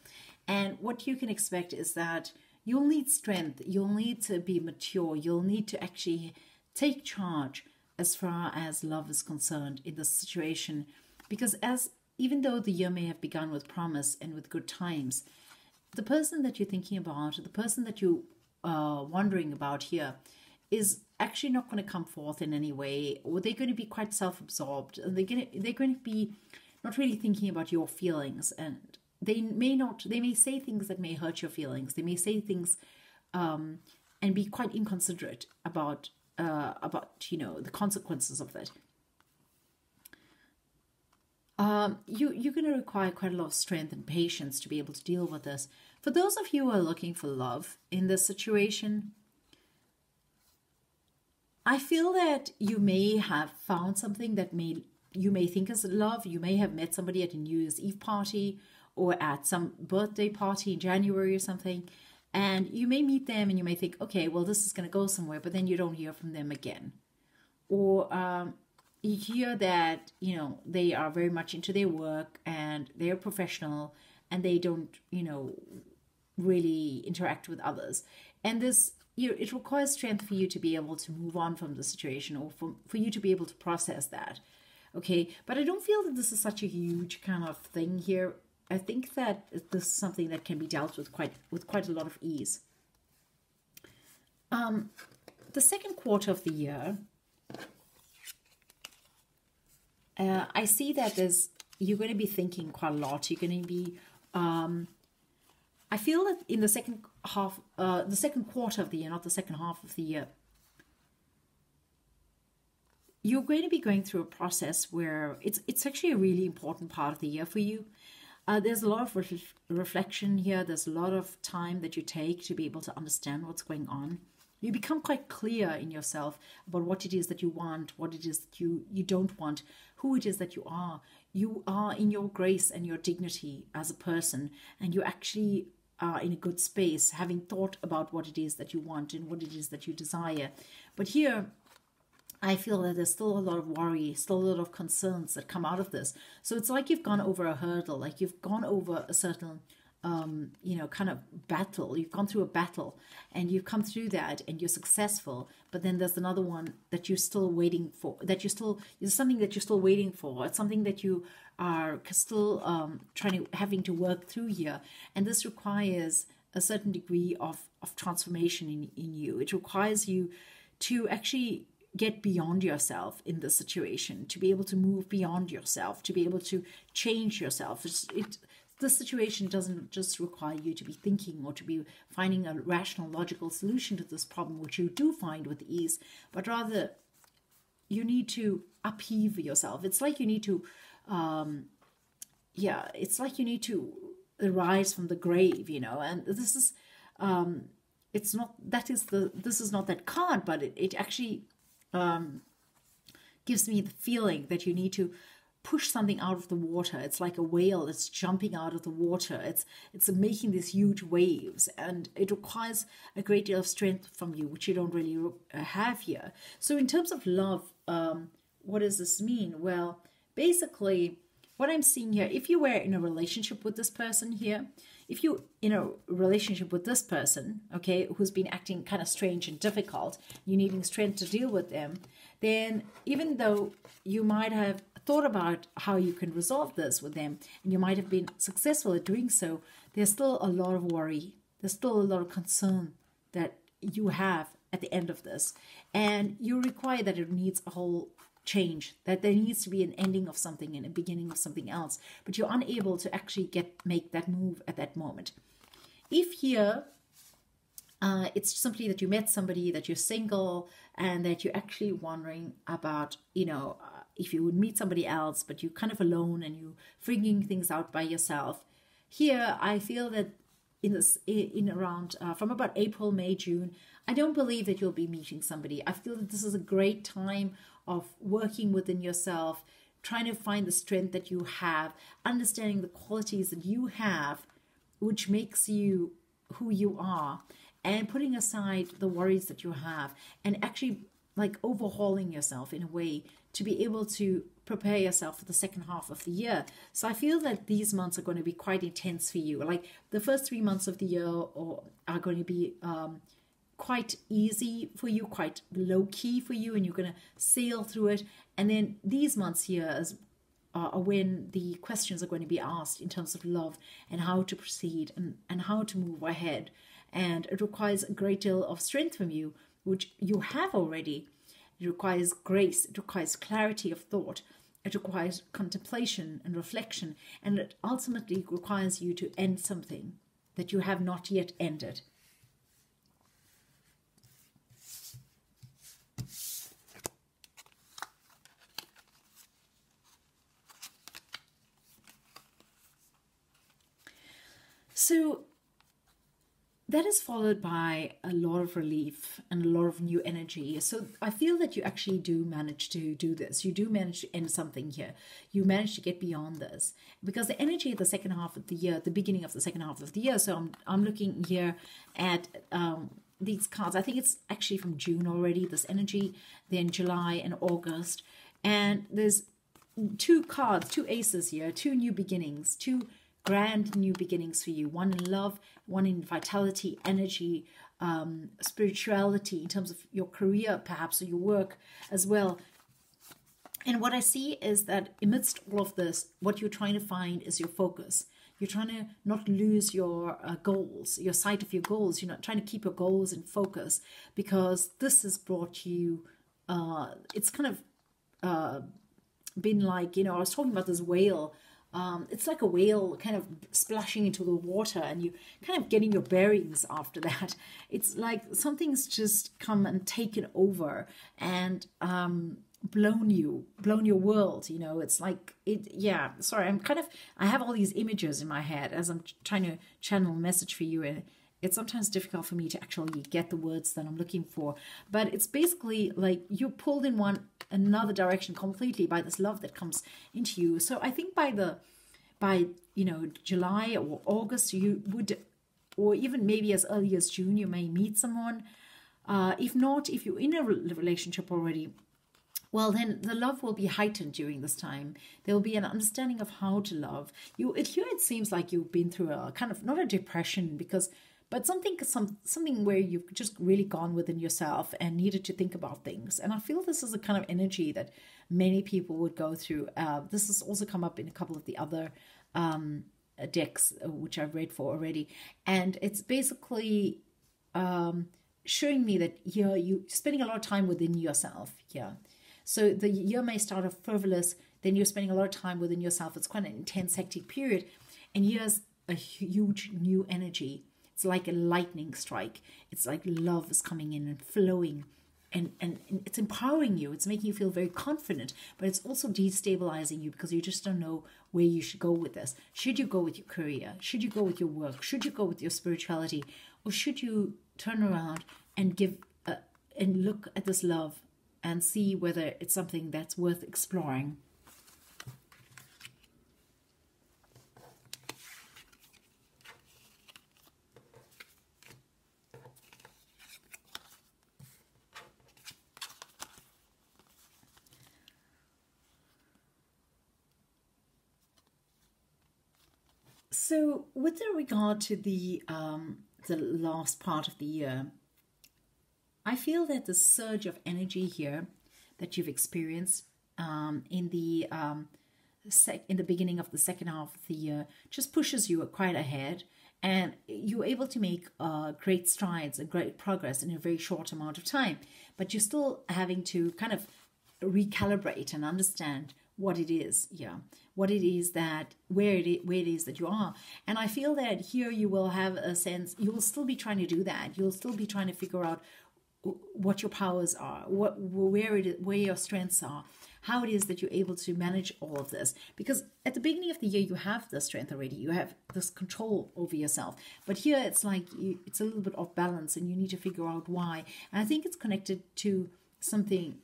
and what you can expect is that you'll need strength, you'll need to be mature, you'll need to actually take charge as far as love is concerned in this situation. Because even though the year may have begun with promise and with good times, the person that you're thinking about, the person that you are wondering about here is actually not going to come forth in any way, or they're going to be quite self-absorbed, and they're going to be not really thinking about your feelings, and they may say things that may hurt your feelings. They may say things and be quite inconsiderate about about, you know, the consequences of that. You're going to require quite a lot of strength and patience to be able to deal with this. For those of you who are looking for love in this situation, I feel that you may have found something that you may think is love. You may have met somebody at a New Year's Eve party or at some birthday party in January or something. And you may meet them and you may think, okay, well, this is going to go somewhere, but then you don't hear from them again. Or you hear that, you know, they are very much into their work and they're professional and they don't, you know, really interact with others. And this, you know, it requires strength for you to be able to move on from the situation or for you to be able to process that. Okay, but I don't feel that this is such a huge kind of thing here. I think that this is something that can be dealt with quite a lot of ease. The second quarter of the year, I see that you're going to be thinking quite a lot. You're going to be, I feel that in the second half, the second quarter of the year, not the second half of the year, you're going to be going through a process where it's actually a really important part of the year for you. There's a lot of reflection here. There's a lot of time that you take to be able to understand what's going on. You become quite clear in yourself about what it is that you want, what it is that you don't want, who it is that you are. You are in your grace and your dignity as a person, and you actually are in a good space, having thought about what it is that you want and what it is that you desire. But here, I feel that there's still a lot of worry, still a lot of concerns that come out of this. So it's like you've gone over a hurdle, like you've gone over a certain you know, kind of battle. You've gone through a battle and you've come through that and you're successful, but then there's another one that you're still waiting for, that it's something that you're still waiting for. It's something that you are still having to work through here. And this requires a certain degree of transformation in you. It requires you to actually get beyond yourself in this situation, to be able to move beyond yourself, to be able to change yourself. This situation doesn't just require you to be thinking or to be finding a rational, logical solution to this problem, which you do find with ease, but rather you need to upheave yourself. It's like you need to, it's like you need to rise from the grave, you know, and this is, this is not that card, but it actually gives me the feeling that you need to push something out of the water. It's like a whale that's jumping out of the water. It's making these huge waves, and it requires a great deal of strength from you, which you don't really have here. So in terms of love, what does this mean? Well, basically, what I'm seeing here, if you were in a relationship with this person here, if you're in a relationship with this person, okay, who's been acting kind of strange and difficult, you're needing strength to deal with them, then even though you might have thought about how you can resolve this with them, and you might have been successful at doing so, there's still a lot of worry. There's still a lot of concern that you have at the end of this. And you require that it needs a whole change, that there needs to be an ending of something and a beginning of something else. But you're unable to actually make that move at that moment. If here, it's simply that you met somebody, that you're single, and that you're actually wondering about, you know, if you would meet somebody else, but you're kind of alone and you're figuring things out by yourself. Here, I feel that from about April, May, June, I don't believe that you'll be meeting somebody. I feel that this is a great time of working within yourself, trying to find the strength that you have, understanding the qualities that you have, which makes you who you are, and putting aside the worries that you have, and actually like overhauling yourself in a way to be able to prepare yourself for the second half of the year. So I feel that these months are going to be quite intense for you. Like the first 3 months of the year are going to be quite easy for you, quite low-key for you, and you're going to sail through it. And then these months here are when the questions are going to be asked in terms of love and how to proceed and how to move ahead. And it requires a great deal of strength from you, which you have already. It requires grace. It requires clarity of thought. It requires contemplation and reflection. And it ultimately requires you to end something that you have not yet ended. So that is followed by a lot of relief and a lot of new energy. So I feel that you actually do manage to do this. You do manage to end something here. You manage to get beyond this because the energy of the second half of the year, the beginning of the second half of the year. So I'm looking here at these cards. I think it's actually from June already, this energy, then July and August. And there's two cards, two aces here, two new beginnings, two grand new beginnings for you. One in love, one in vitality, energy, spirituality in terms of your career perhaps or your work as well. And what I see is that amidst all of this, what you're trying to find is your focus. You're trying to not lose your goals, your sight of your goals. You're not trying to keep your goals in focus because this has brought you, it's kind of been like, you know, I was talking about this whale. It's like a whale kind of splashing into the water and you kind of getting your bearings after that. It's like something's just come and taken over and blown your world, you know. It's like, yeah, sorry, I'm kind of, I have all these images in my head as I'm trying to channel a message for you, and it's sometimes difficult for me to actually get the words that I'm looking for. But it's basically like you're pulled in another direction completely by this love that comes into you. So I think by you know, July or August, you would, or even maybe as early as June, you may meet someone. If not, if you're in a relationship already, well, then the love will be heightened during this time. There will be an understanding of how to love. Here it seems like you've been through a kind of, not a depression, because but something where you've just really gone within yourself and needed to think about things. And I feel this is a kind of energy that many people would go through. This has also come up in a couple of the other decks, which I've read for already. And it's basically showing me that here you're spending a lot of time within yourself. Yeah. So the year may start off frivolous, then you're spending a lot of time within yourself. It's quite an intense, hectic period. And here's a huge new energy. It's like a lightning strike. It's like love is coming in and flowing, and it's empowering you. It's making you feel very confident, but it's also destabilizing you because you just don't know where you should go with this. Should you go with your career? Should you go with your work? Should you go with your spirituality? Or should you turn around and give and look at this love and see whether it's something that's worth exploring? So with regard to the last part of the year, I feel that the surge of energy here that you've experienced in the beginning of the second half of the year just pushes you quite ahead, and you're able to make great strides and great progress in a very short amount of time. But you're still having to kind of recalibrate and understand what it is, yeah, what it is that, where it is that you are. And I feel that here you will have a sense, you will still be trying to do that. You'll still be trying to figure out what your powers are, where your strengths are, how it is that you're able to manage all of this. Because at the beginning of the year, you have the strength already. You have this control over yourself. But here it's like, it's a little bit off balance and you need to figure out why. And I think it's connected to something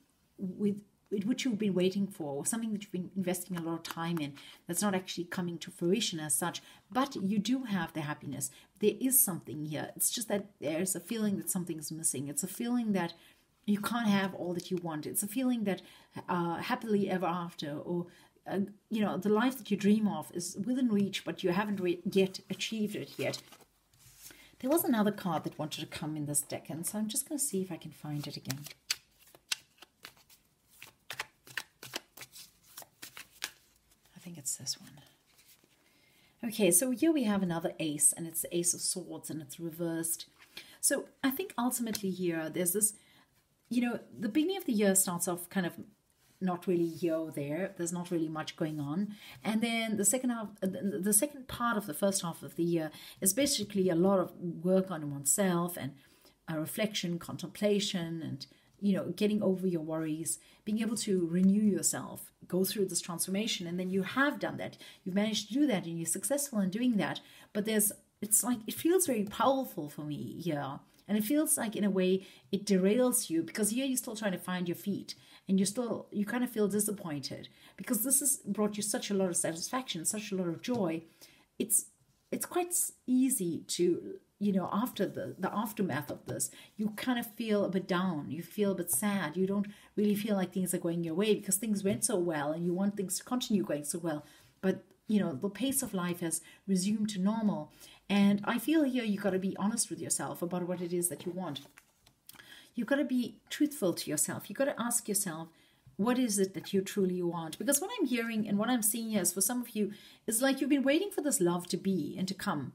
which you've been waiting for, or something that you've been investing a lot of time in that's not actually coming to fruition as such. But you do have the happiness. There is something here. It's just that there's a feeling that something's missing. It's a feeling that you can't have all that you want. It's a feeling that happily ever after, or you know, the life that you dream of is within reach, but you haven't yet achieved it yet. There was another card that wanted to come in this deck, and so I'm just going to see if I can find it again. I think it's this one. Okay, so here we have another ace, and it's the Ace of Swords, and it's reversed. So I think ultimately here there's this, you know, the beginning of the year starts off kind of not really here or there. There's not really much going on, and then the second part of the first half of the year is basically a lot of work on oneself and a reflection, contemplation, and you know, getting over your worries, being able to renew yourself, go through this transformation. And then you have done that. You've managed to do that and you're successful in doing that. But it's like, it feels very powerful for me here. And it feels like in a way it derails you, because here you're still trying to find your feet and you're still, you kind of feel disappointed because this has brought you such a lot of satisfaction, such a lot of joy. It's quite easy to, you know, after the aftermath of this, you kind of feel a bit down, you feel a bit sad, you don't really feel like things are going your way because things went so well and you want things to continue going so well. But, you know, the pace of life has resumed to normal. And I feel here you've got to be honest with yourself about what it is that you want. You've got to be truthful to yourself. You've got to ask yourself, what is it that you truly want? Because what I'm hearing and what I'm seeing here is for some of you, is like you've been waiting for this love to be and to come.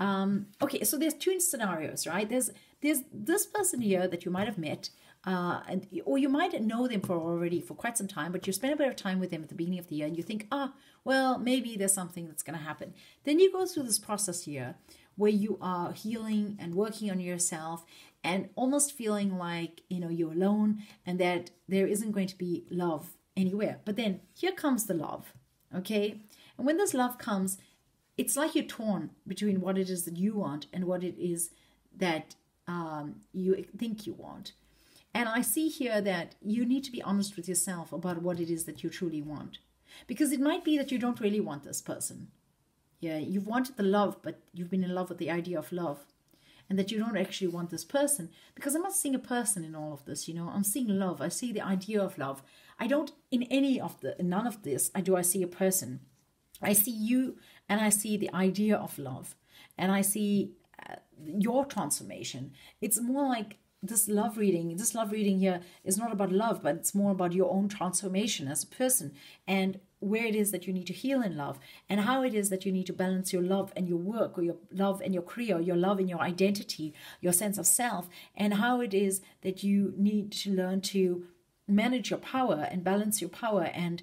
Okay, so there's two scenarios, right? There's this person here that you might have met, or you might know them for quite some time, but you spend a bit of time with them at the beginning of the year and you think, ah, well, maybe there's something that's going to happen. Then you go through this process here where you are healing and working on yourself and almost feeling like, you know, you're alone and that there isn't going to be love anywhere. But then here comes the love, okay? And when this love comes, it's like you're torn between what it is that you want and what it is that you think you want. And I see here that you need to be honest with yourself about what it is that you truly want. Because it might be that you don't really want this person. Yeah, you've wanted the love, but you've been in love with the idea of love. And that you don't actually want this person. Because I'm not seeing a person in all of this, you know. I'm seeing love. I see the idea of love. I don't, in none of this, do I see a person. I see you and I see the idea of love. And I see your transformation. It's more like... This love reading here is not about love, but it's more about your own transformation as a person and where it is that you need to heal in love and how it is that you need to balance your love and your work or your love and your career, your love and your identity, your sense of self, and how it is that you need to learn to manage your power and balance your power and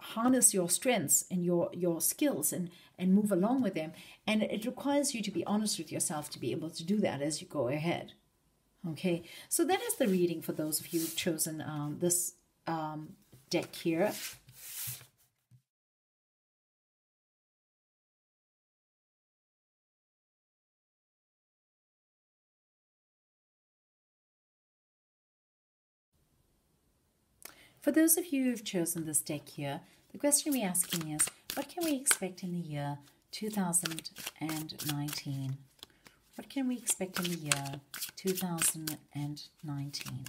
harness your strengths and your skills and move along with them. And it requires you to be honest with yourself to be able to do that as you go ahead. Okay, so that is the reading for those of you who've chosen this deck here. For those of you who've chosen this deck here, the question we're asking is, what can we expect in the year 2019? What can we expect in the year 2019?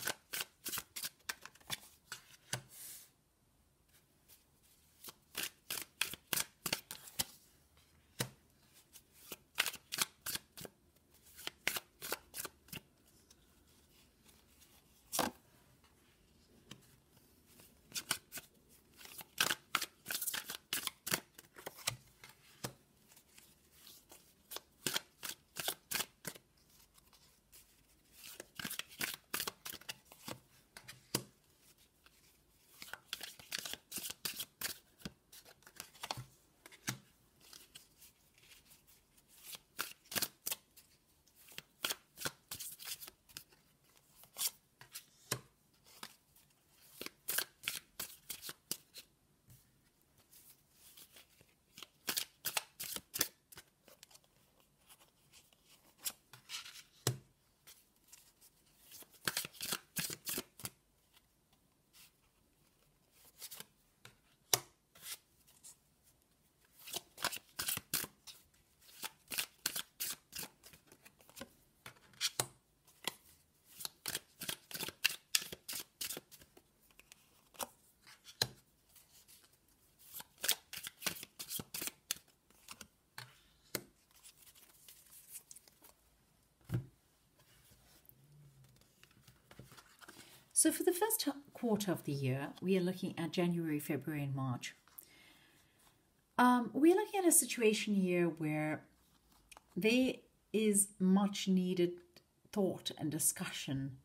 So for the first quarter of the year, we are looking at January, February, and March. We're looking at a situation here where there is much needed thought and discussion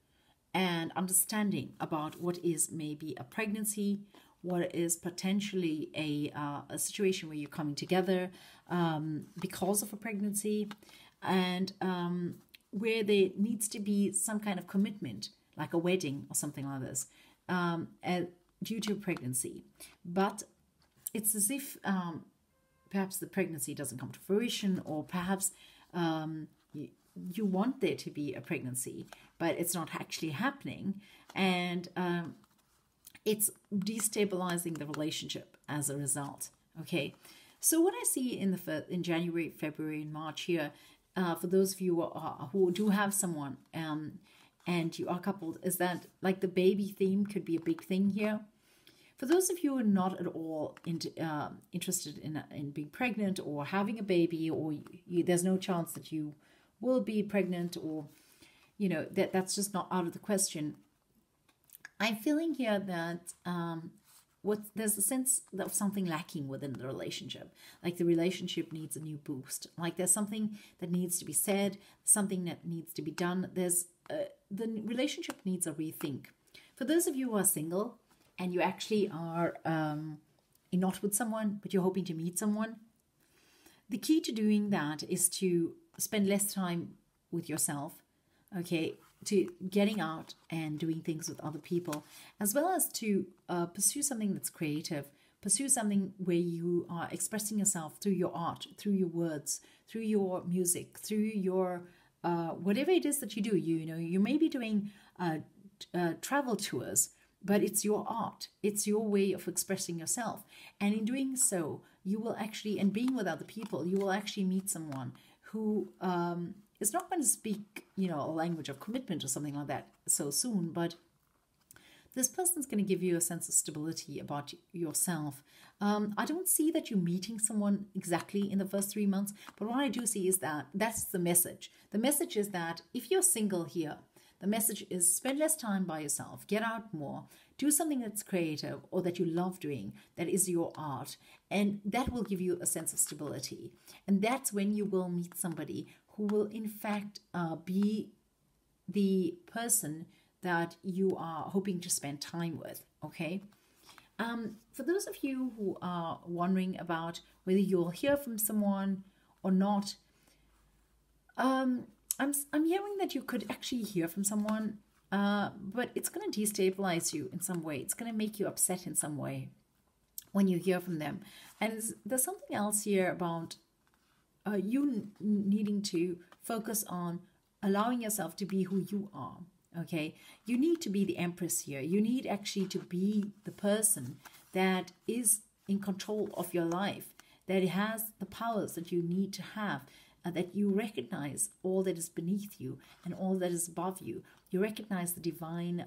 and understanding about what is maybe a pregnancy, what is potentially a situation where you're coming together because of a pregnancy, and where there needs to be some kind of commitment, like a wedding or something like this, due to pregnancy. But it's as if perhaps the pregnancy doesn't come to fruition, or perhaps you want there to be a pregnancy, but it's not actually happening, and it's destabilizing the relationship as a result. Okay, so what I see in January, February, and March here, for those of you who do have someone and you are coupled, is that like the baby theme could be a big thing here. For those of you who are not at all interested in being pregnant or having a baby, or there's no chance that you will be pregnant, or you know that's just not out of the question. I'm feeling here that there's a sense of something lacking within the relationship. Like the relationship needs a new boost. Like there's something that needs to be said, something that needs to be done. There's the relationship needs a rethink. For those of you who are single and you actually are not with someone, but you're hoping to meet someone, the key to doing that is to spend less time with yourself, okay, to getting out and doing things with other people, as well as to pursue something that's creative, pursue something where you are expressing yourself through your art, through your words, through your music, through your whatever it is that you do. You know, you may be doing travel tours, but it's your art, it's your way of expressing yourself, and in doing so, you will actually, and being with other people, you will actually meet someone who is not going to speak, you know, a language of commitment or something like that so soon, but this person's going to give you a sense of stability about yourself. I don't see that you're meeting someone exactly in the first 3 months, but what I do see is that that's the message. The message is that if you're single here, the message is spend less time by yourself, get out more, do something that's creative or that you love doing, that is your art, and that will give you a sense of stability. And that's when you will meet somebody who will in fact be the person that you are hoping to spend time with, okay? For those of you who are wondering about whether you'll hear from someone or not, I'm hearing that you could actually hear from someone, but it's going to destabilize you in some way. It's going to make you upset in some way when you hear from them. And there's something else here about you needing to focus on allowing yourself to be who you are, okay? You need to be the empress here. You need actually to be the person that is in control of your life, that has the powers that you need to have, that you recognize all that is beneath you and all that is above you. You recognize the divine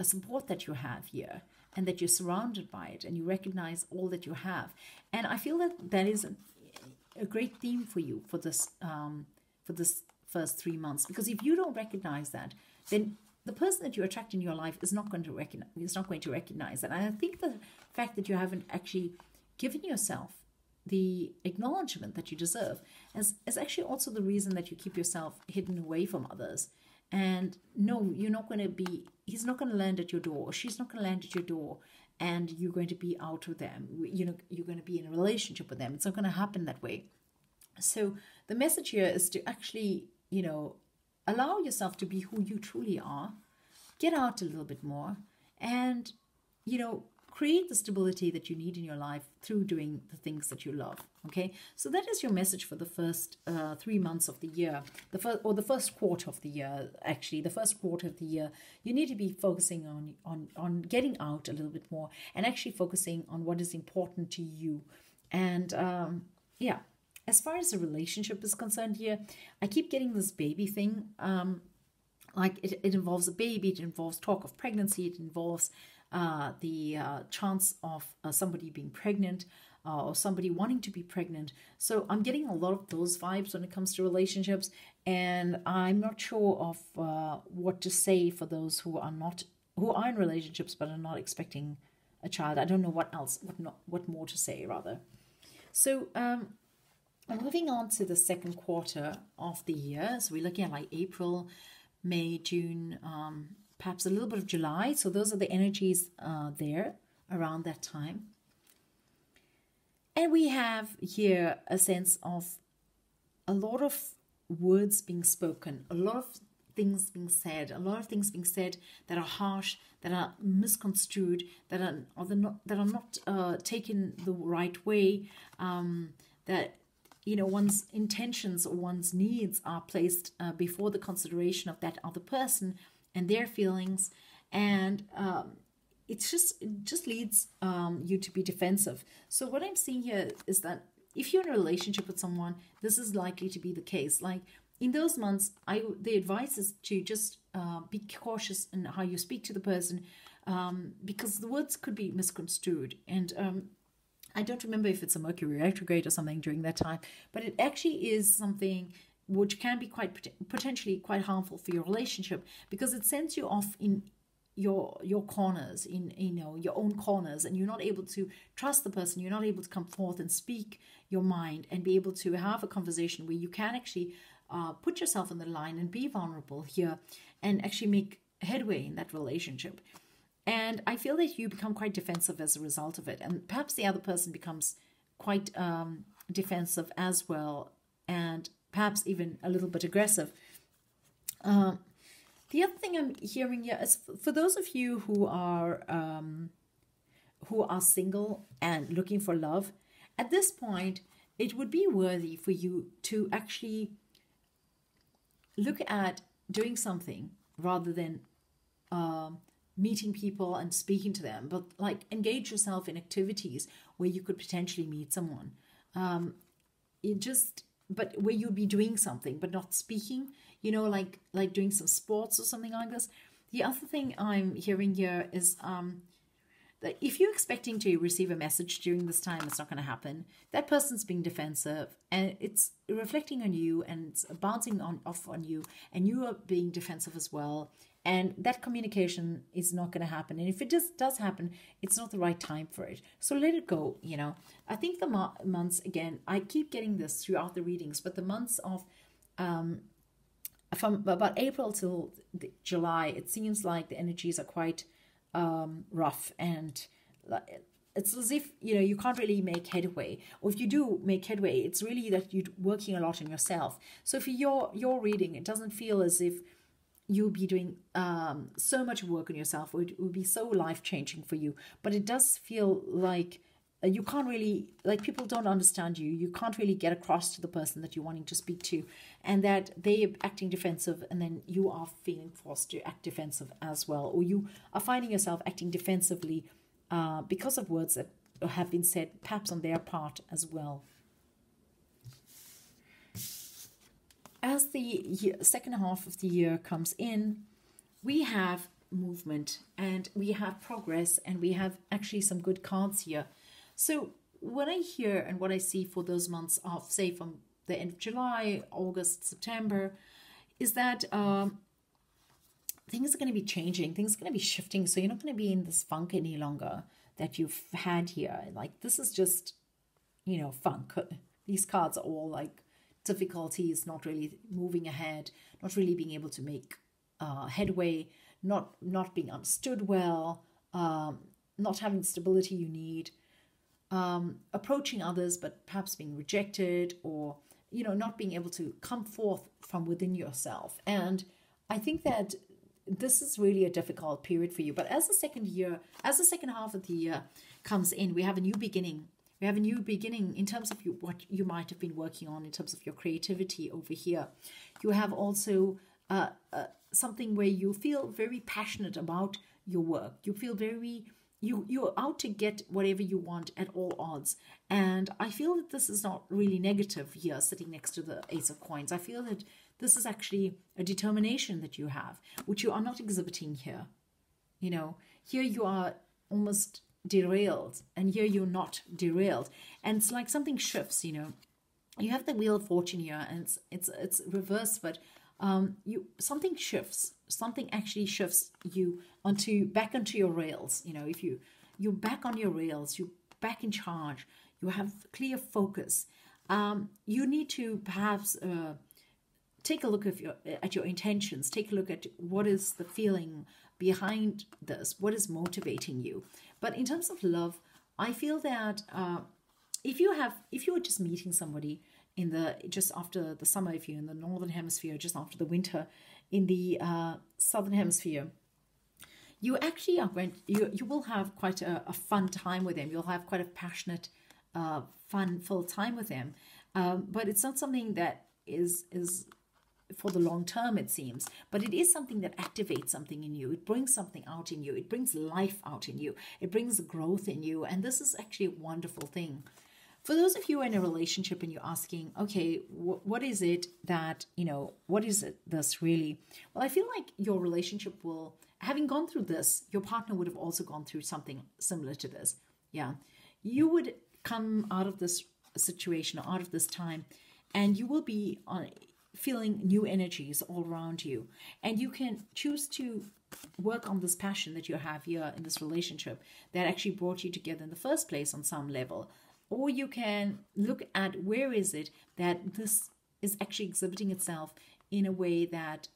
support that you have here, and that you're surrounded by it, and you recognize all that you have. And I feel that that is a great theme for you for this first 3 months, because if you don't recognize that, then the person that you attract in your life is not going to recognize. It's not going to recognize that. And I think the fact that you haven't actually given yourself the acknowledgement that you deserve is actually also the reason that you keep yourself hidden away from others. And no, you're not going to be, he's not going to land at your door, or she's not going to land at your door, and you're going to be out with them. You know, you're going to be in a relationship with them. It's not going to happen that way. So the message here is to actually, you know, allow yourself to be who you truly are, get out a little bit more, and, you know, create the stability that you need in your life through doing the things that you love, okay? So that is your message for the first 3 months of the year, the first quarter of the year, actually. The first quarter of the year, you need to be focusing on getting out a little bit more and actually focusing on what is important to you. And, yeah, as far as the relationship is concerned here, I keep getting this baby thing. Like it involves a baby, it involves talk of pregnancy, it involves the chance of somebody being pregnant or somebody wanting to be pregnant. So I'm getting a lot of those vibes when it comes to relationships, and I'm not sure of what to say for those who are in relationships but are not expecting a child. I don't know what more to say, rather. So moving on to the second quarter of the year, so we're looking at like April, May, June, perhaps a little bit of July. So those are the energies there around that time. And we have here a sense of a lot of words being spoken, a lot of things being said, a lot of things being said that are harsh, that are misconstrued, that are not taken the right way, that one's intentions or one's needs are placed before the consideration of that other person and their feelings, and it just leads you to be defensive. So what I'm seeing here is that if you're in a relationship with someone, this is likely to be the case. Like in those months, the advice is to just be cautious in how you speak to the person, because the words could be misconstrued. And I don't remember if it's a Mercury retrograde or something during that time, but it actually is something which can be quite potentially quite harmful for your relationship, because it sends you off in your corners, in your own corners, and you're not able to trust the person. You're not able to come forth and speak your mind and be able to have a conversation where you can actually put yourself on the line and be vulnerable here and actually make headway in that relationship. And I feel that you become quite defensive as a result of it, and perhaps the other person becomes quite defensive as well, and perhaps even a little bit aggressive. The other thing I'm hearing here is for those of you who are single and looking for love, at this point, it would be worthy for you to actually look at doing something rather than meeting people and speaking to them, but like engage yourself in activities where you could potentially meet someone. But where you'll be doing something but not speaking, like doing some sports or something like this. The other thing I'm hearing here is that if you're expecting to receive a message during this time, it's not going to happen. That person's being defensive, and it's reflecting on you, and it's bouncing off on you, and you are being defensive as well. And that communication is not going to happen. And if it just does happen, it's not the right time for it. So let it go, I think the months, again, I keep getting this throughout the readings, but the months of, from about April till July, it seems like the energies are quite rough. And it's as if, you can't really make headway. Or if you do make headway, it's really that you're working a lot on yourself. So for your reading, it doesn't feel as if you'll be doing so much work on yourself, or it will be so life-changing for you. But it does feel like you can't really, people don't understand you. You can't really get across to the person that you're wanting to speak to, and that they're acting defensive, and then you are feeling forced to act defensive as well. Or you are finding yourself acting defensively because of words that have been said, perhaps on their part as well. As the second half of the year comes in, we have movement and we have progress, and we have actually some good cards here. So what I hear and what I see for those months of, say, from the end of July, August, September, is that things are going to be changing, things are going to be shifting. So you're not going to be in this funk any longer that you've had here. Like this is just, funk. These cards are all like difficulties, not really moving ahead, not really being able to make headway, not being understood well, not having the stability you need, approaching others but perhaps being rejected, or not being able to come forth from within yourself. And I think that this is really a difficult period for you. But as the second half of the year comes in, we have a new beginning. We have a new beginning in terms of what you might have been working on in terms of your creativity over here. You have also something where you feel very passionate about your work. You feel very, you're out to get whatever you want at all odds. And I feel that this is not really negative here, sitting next to the Ace of Coins. I feel that this is actually a determination that you have, which you are not exhibiting here. Here you are almost derailed, and here you're not derailed, and it's like something shifts. You have the Wheel of Fortune here, and it's reversed, but something shifts, something actually shifts you back onto your rails. If you're back on your rails, you're back in charge, you have clear focus. You need to perhaps take a look at your intentions, take a look at what is the feeling behind this, what is motivating you. But in terms of love, I feel that if you were just meeting somebody just after the summer, if you're in the northern hemisphere, just after the winter, in the Southern Hemisphere, you actually are going, you will have quite a fun time with them. You'll have quite a passionate, fun, full time with them. But it's not something that is for the long term, it seems. But it is something that activates something in you. It brings something out in you. It brings life out in you. It brings growth in you. And this is actually a wonderful thing. For those of you who are in a relationship and you're asking, okay, what is it that, you know, what is it this really? Well, I feel like your relationship will, having gone through this, your partner would have also gone through something similar to this. Yeah. You would come out of this situation, or out of this time, and you will be feeling new energies all around you. And you can choose to work on this passion that you have here in this relationship that actually brought you together in the first place on some level. Or you can look at where is it that this is actually exhibiting itself in a way that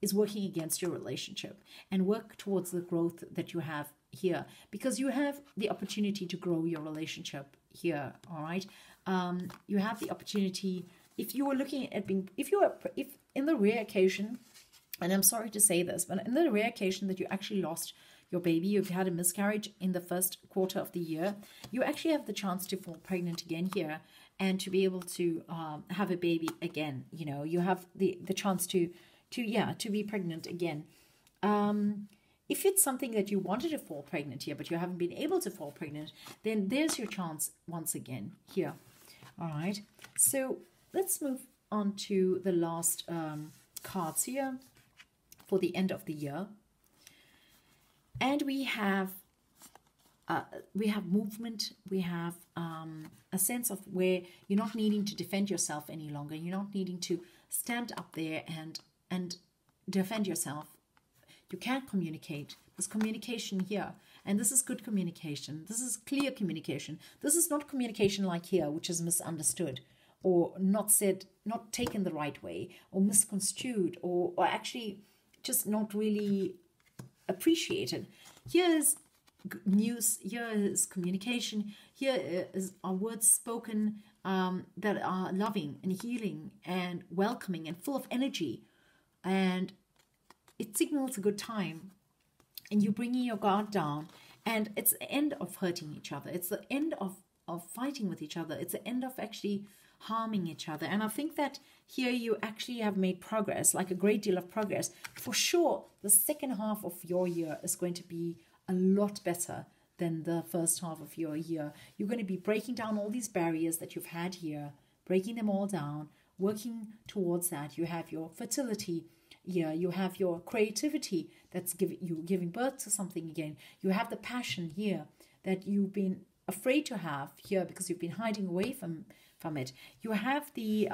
is working against your relationship, and work towards the growth that you have here, because you have the opportunity to grow your relationship here. All right, you have the opportunity, if you are looking at being, if in the rare occasion, and I'm sorry to say this, but in the rare occasion that you actually lost your baby, you've had a miscarriage in the first quarter of the year, you actually have the chance to fall pregnant again here and to be able to have a baby again. You know, you have the chance to be pregnant again. If it's something that you wanted to fall pregnant here, but you haven't been able to fall pregnant, then there's your chance once again here. All right. So let's move on to the last cards here for the end of the year. And we have movement, we have a sense of where you're not needing to defend yourself any longer. You're not needing to stand up there and defend yourself. You can communicate. There's communication here. And this is good communication. This is clear communication. This is not communication like here, which is misunderstood or not said, not taken the right way, or misconstrued, or actually just not really appreciated. Here's news, here is communication, here are words spoken that are loving and healing and welcoming and full of energy, and it signals a good time, and you're bringing your guard down, and it's the end of hurting each other, it's the end of fighting with each other, it's the end of actually harming each other. And I think that here you actually have made progress, like a great deal of progress. For sure, the second half of your year is going to be a lot better than the first half of your year. You're going to be breaking down all these barriers that you've had here, breaking them all down, working towards that. You have your fertility here, you have your creativity that's giving birth to something again. You have the passion here that you've been afraid to have here because you've been hiding away from it. You have the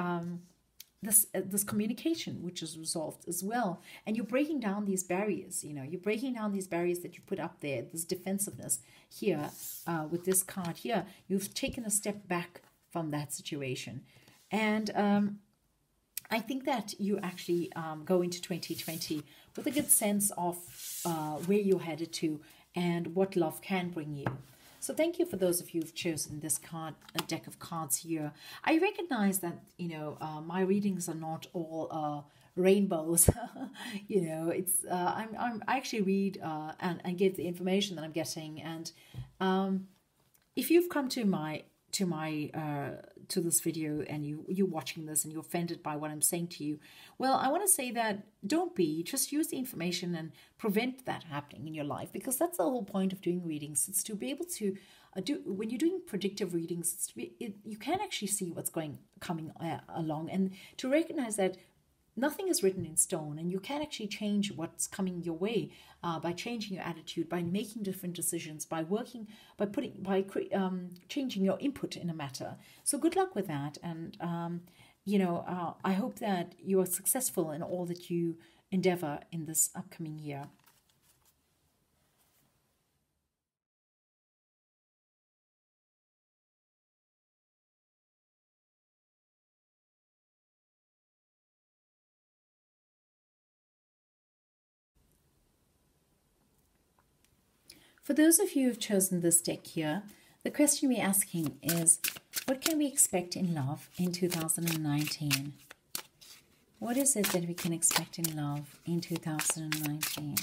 this communication which is resolved as well, and you're breaking down these barriers. You know, you're breaking down these barriers that you put up there, this defensiveness here with this card here. You've taken a step back from that situation, and I think that you actually go into 2020 with a good sense of where you're headed to and what love can bring you. So thank you for those of you who've chosen this card, a deck of cards here. I recognize that, you know, my readings are not all rainbows. You know, it's I actually read and give the information that I'm getting. And if you've come to this video and you're watching this and you're offended by what I'm saying to you, well, I want to say that don't be. Just use the information and prevent that happening in your life, because that's the whole point of doing readings. It's to be able to do, when you're doing predictive readings, it's to be, you can actually see what's coming along, and to recognize that nothing is written in stone, and you can actually change what's coming your way by changing your attitude, by making different decisions, by working, by changing your input in a matter. So good luck with that, and you know, I hope that you are successful in all that you endeavor in this upcoming year. For those of you who have chosen this deck here, the question we're asking is, what can we expect in love in 2019? What is it that we can expect in love in 2019?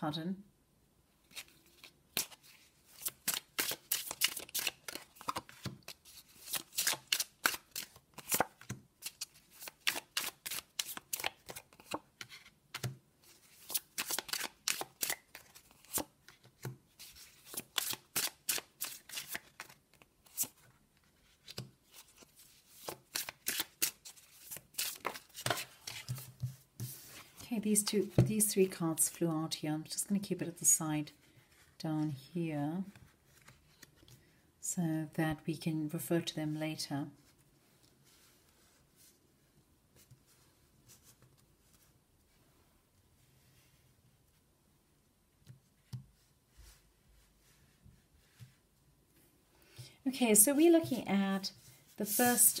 Pardon. These three cards flew out here. I'm just going to keep it at the side down here so that we can refer to them later. Okay, so we're looking at the first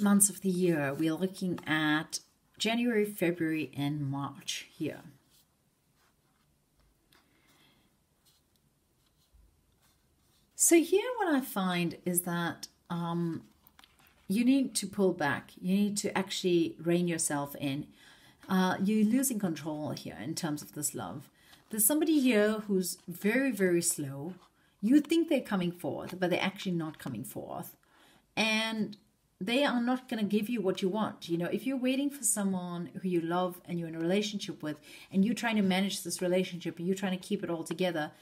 months of the year. We are looking at January, February, and March here. So here what I find is that you need to pull back. You need to actually rein yourself in. You're losing control here in terms of this love. There's somebody here who's very, very slow. You think they're coming forth, but they're actually not coming forth. And they are not going to give you what you want. You know, if you're waiting for someone who you love and you're in a relationship with, and you're trying to manage this relationship and you're trying to keep it all together,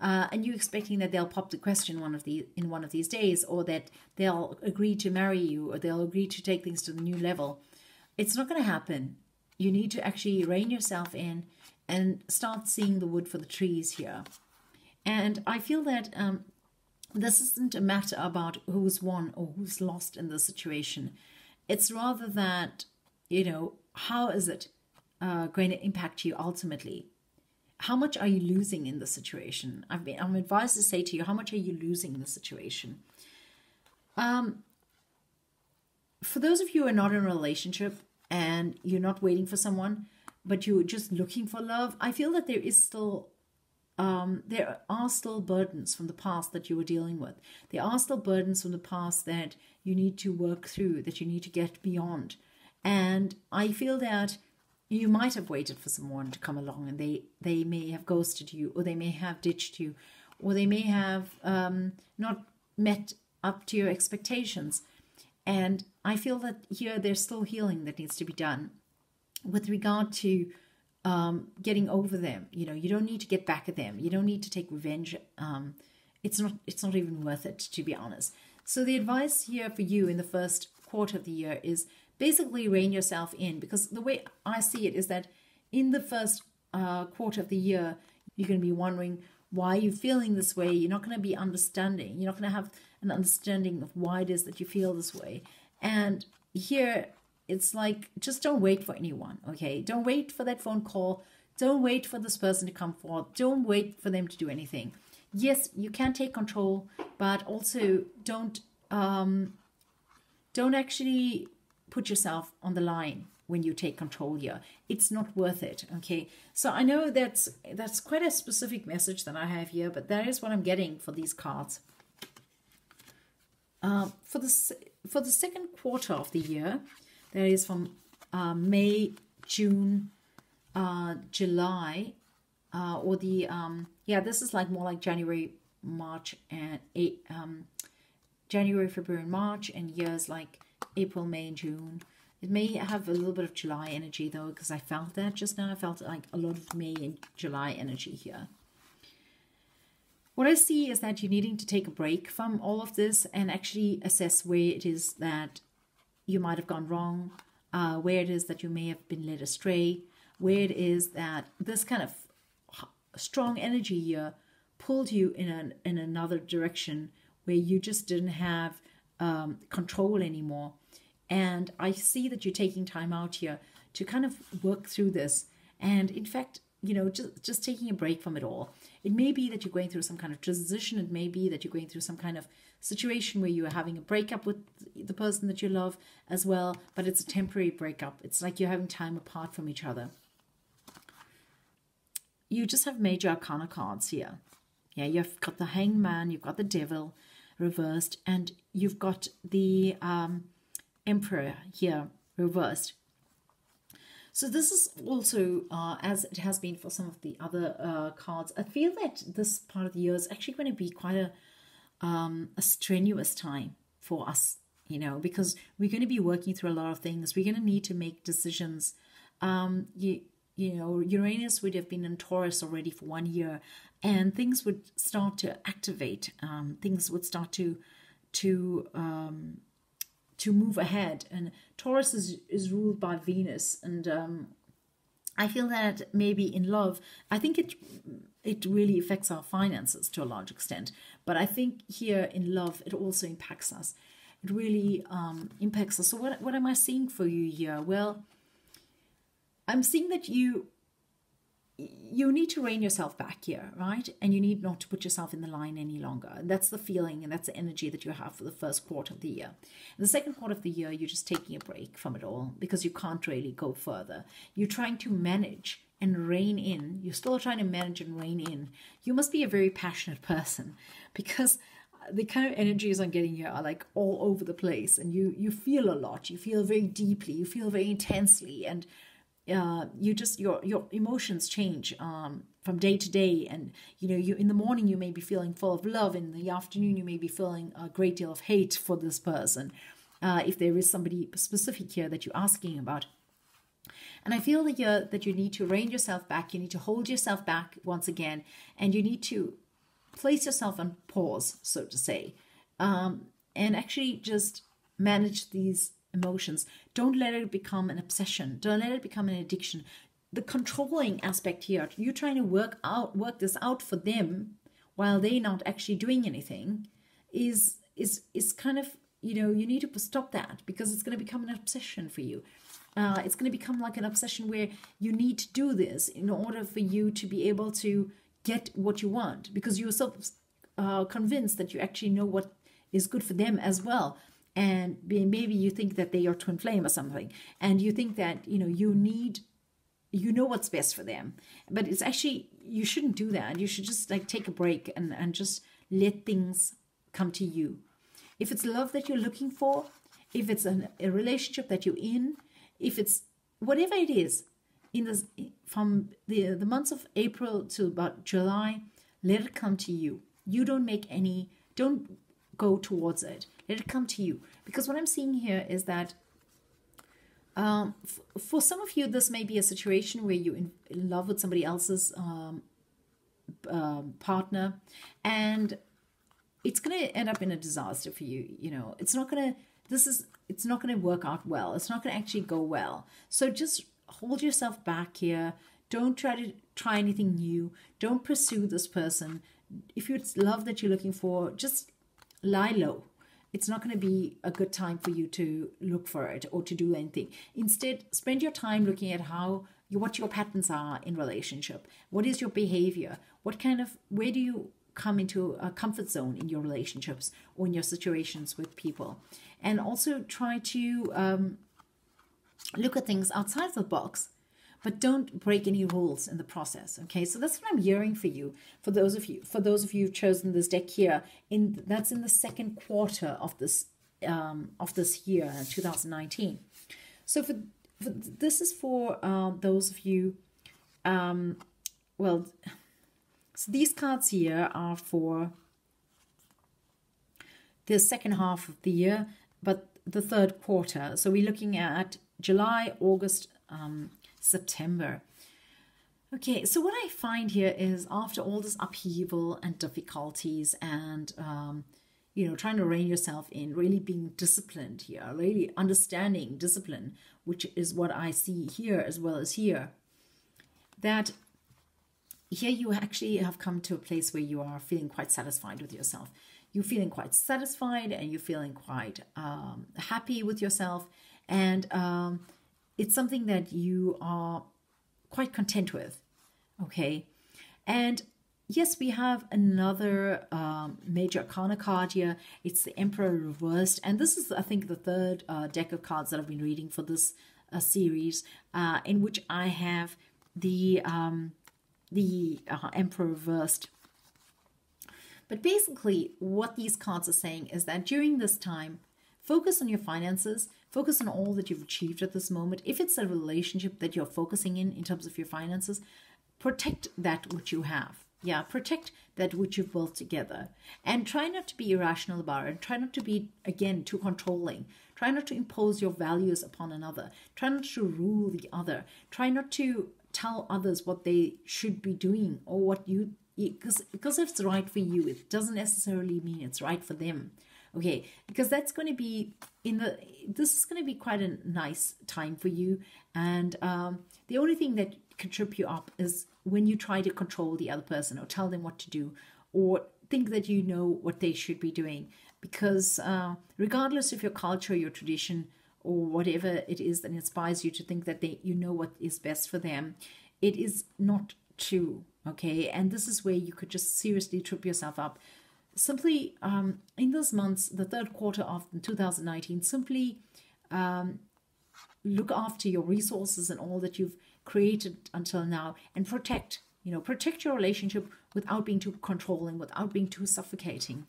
and you're expecting that they'll pop the question one of these days, or that they'll agree to marry you, or they'll agree to take things to the new level, it's not going to happen. You need to actually rein yourself in and start seeing the wood for the trees here. And I feel that this isn't a matter about who's won or who's lost in this situation. It's rather that, you know, how is it going to impact you ultimately? How much are you losing in the situation? I'm advised to say to you, how much are you losing in the situation? For those of you who are not in a relationship and you're not waiting for someone, but you're just looking for love, I feel that there is still there are still burdens from the past that you were dealing with. There are still burdens from the past that you need to work through, that you need to get beyond. And I feel that you might have waited for someone to come along, and they may have ghosted you, or they may have ditched you, or they may have not met up to your expectations. And I feel that here there's still healing that needs to be done with regard to getting over them. You know, you don't need to get back at them. You don't need to take revenge. It's not even worth it, to be honest. So the advice here for you in the first quarter of the year is basically rein yourself in, because the way I see it is that in the first quarter of the year, you're going to be wondering why you're feeling this way. You're not going to be understanding. You're not going to have an understanding of why it is that you feel this way. And here, it's like, just don't wait for anyone, okay? Don't wait for that phone call. Don't wait for this person to come forth. Don't wait for them to do anything. Yes, you can take control, but also don't actually put yourself on the line when you take control here. It's not worth it, okay? So I know that's quite a specific message that I have here, but that is what I'm getting for these cards. For the second quarter of the year, that is from May, June, July, or the, yeah, this is like more like January, March, and January, February, and March, and years like April, May, and June. It may have a little bit of July energy though, because I felt that just now. I felt like a lot of May and July energy here. What I see is that you're needing to take a break from all of this and actually assess where it is that you might have gone wrong, where it is that you may have been led astray, where it is that this kind of strong energy here pulled you in another direction where you just didn't have control anymore. And I see that you're taking time out here to kind of work through this. And in fact, you know, just taking a break from it all. It may be that you're going through some kind of transition. It may be that you're going through some kind of situation where you are having a breakup with the person that you love as well, but it's a temporary breakup. It's like you're having time apart from each other. You just have major arcana cards here. Yeah, you've got the Hangman, you've got the Devil reversed, and you've got the Emperor here reversed. So this is also, as it has been for some of the other cards, I feel that this part of the year is actually going to be quite a strenuous time for us, you know, because we're going to be working through a lot of things. We're going to need to make decisions. You know, Uranus would have been in Taurus already for 1 year, and things would start to activate. Things would start to move ahead, and Taurus is ruled by Venus, and I feel that maybe in love, I think it really affects our finances to a large extent, but I think here in love it also impacts us. It really impacts us. So what am I seeing for you here? Well, I'm seeing that you need to rein yourself back here, right? And you need not to put yourself in the line any longer. And that's the feeling and that's the energy that you have for the first quarter of the year. And the second quarter of the year, you're just taking a break from it all because you can't really go further. You're trying to manage and rein in. You're still trying to manage and rein in. You must be a very passionate person because the kind of energies I'm getting here are like all over the place. And you feel a lot. You feel very deeply. You feel very intensely. And you just, your emotions change from day to day, and you know, you in the morning you may be feeling full of love, in the afternoon you may be feeling a great deal of hate for this person, if there is somebody specific here that you're asking about. And I feel that you need to rein yourself back, you need to hold yourself back once again, and you need to place yourself on pause, so to say, and actually just manage these emotions. Don't let it become an obsession. Don't let it become an addiction. The controlling aspect here, you're trying to work this out for them while they're not actually doing anything, is kind of, you know, you need to stop that because it's going to become an obsession for you. It's going to become like an obsession where you need to do this in order for you to be able to get what you want, because you're so convinced that you actually know what is good for them as well. And maybe you think that they are twin flame or something, and you think that, you know, you know what's best for them. But it's actually, you shouldn't do that. You should just like take a break and just let things come to you. If it's love that you're looking for, if it's a relationship that you're in, if it's whatever it is, from the months of April to about July, let it come to you. You don't make any, don't go towards it. Let it come to you. Because what I'm seeing here is that for some of you, this may be a situation where you're in love with somebody else's partner, and it's going to end up in a disaster for you. You know, it's not going to work out well. It's not going to actually go well. So just hold yourself back here. Don't try anything new. Don't pursue this person. If it's love that you're looking for, just lie low. It's not going to be a good time for you to look for it or to do anything. Instead, spend your time looking at what your patterns are in relationship. What is your behavior? Where do you come into a comfort zone in your relationships or in your situations with people? And also try to look at things outside the box, but don't break any rules in the process, okay? So that's what I'm hearing for you, for those of you who've chosen this deck here. That's in the second quarter of this year, 2019. So this is for those of you, well, so these cards here are for the second half of the year, but the third quarter. So we're looking at July, August, September. Okay, so what I find here is after all this upheaval and difficulties and, you know, trying to rein yourself in, really being disciplined here, really understanding discipline, which is what I see here as well as here. that here you actually have come to a place where you are feeling quite satisfied with yourself. You're feeling quite satisfied and you're feeling quite happy with yourself. And it's something that you are quite content with. Okay. And yes, we have another major arcana card here. It's the Emperor reversed. And this is, I think, the third deck of cards that I've been reading for this series, in which I have the Emperor reversed. But basically, what these cards are saying is that during this time, focus on your finances, focus on all that you've achieved at this moment. If it's a relationship that you're focusing in terms of your finances, protect that which you have. Yeah, protect that which you've built together. And try not to be irrational about it. Try not to be, again, too controlling. Try not to impose your values upon another. Try not to rule the other. Try not to tell others what they should be doing or what you... Because if it's right for you, it doesn't necessarily mean it's right for them. Okay, because that's going to be this is going to be quite a nice time for you. And the only thing that can trip you up is when you try to control the other person or tell them what to do or think that you know what they should be doing. Because regardless of your culture, your tradition, or whatever it is that inspires you to think that you know what is best for them, it is not true. Okay, and this is where you could just seriously trip yourself up. Simply, in this month, the third quarter of 2019, simply look after your resources and all that you've created until now, and protect, you know, protect your relationship without being too controlling, without being too suffocating.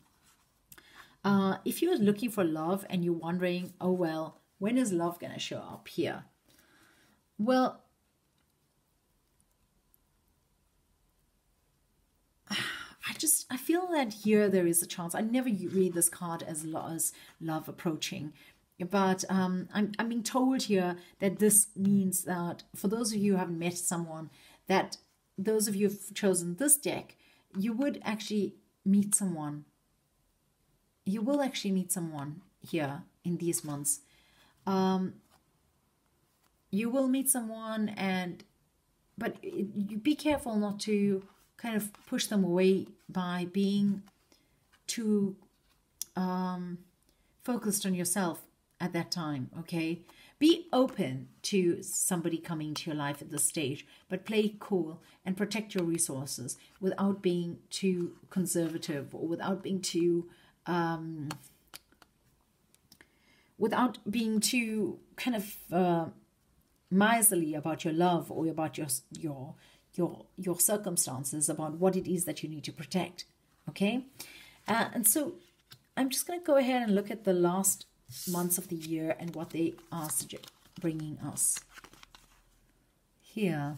If you're looking for love and you're wondering, oh, well, when is love going to show up here? Well, I feel that here there is a chance. I never read this card as love approaching, but I'm being told here that this means that for those of you who haven't met someone, that those of you who've chosen this deck, you would actually meet someone. You will actually meet someone here in these months. You will meet someone, but you be careful not to kind of push them away by being too focused on yourself at that time, okay? Be open to somebody coming to your life at this stage, but play cool and protect your resources without being too conservative or without being too, kind of miserly about your love or about your circumstances, about what it is that you need to protect, okay? And so I'm just going to go ahead and look at the last months of the year and what they are bringing us here.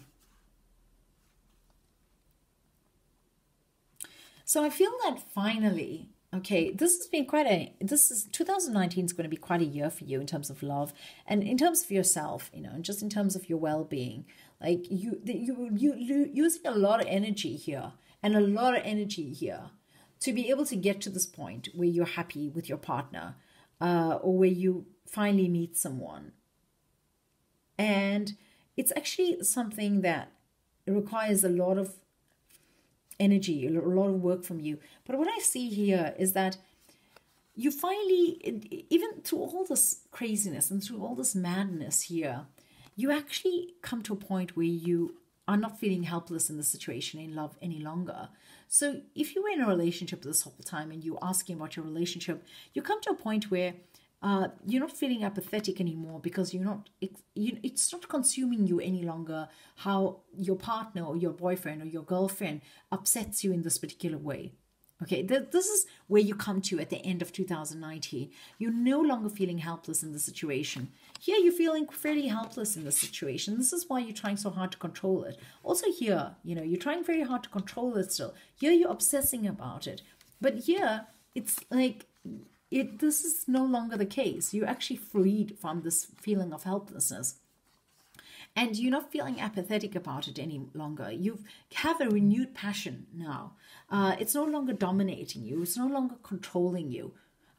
So I feel that finally, okay, this has been quite a, 2019 is going to be quite a year for you in terms of love and in terms of yourself, you know, and just in terms of your well-being. Like you're using a lot of energy here and a lot of energy here to be able to get to this point where you're happy with your partner or where you finally meet someone. And it's actually something that requires a lot of energy, a lot of work from you. But what I see here is that you finally, even through all this craziness and through all this madness here, you actually come to a point where you are not feeling helpless in the situation in love any longer. So if you were in a relationship this whole time and you're asking about your relationship, you come to a point where you're not feeling apathetic anymore because you're not, it's not consuming you any longer how your partner or your boyfriend or your girlfriend upsets you in this particular way. Okay, this is where you come to at the end of 2019. You're no longer feeling helpless in the situation. Here, you're feeling fairly helpless in the situation. This is why you're trying so hard to control it. Also here, you know, you're trying very hard to control it still. Here, you're obsessing about it. But here, it's like, this is no longer the case. You're actually freed from this feeling of helplessness. And you're not feeling apathetic about it any longer. You have a renewed passion now. It's no longer dominating you. It's no longer controlling you.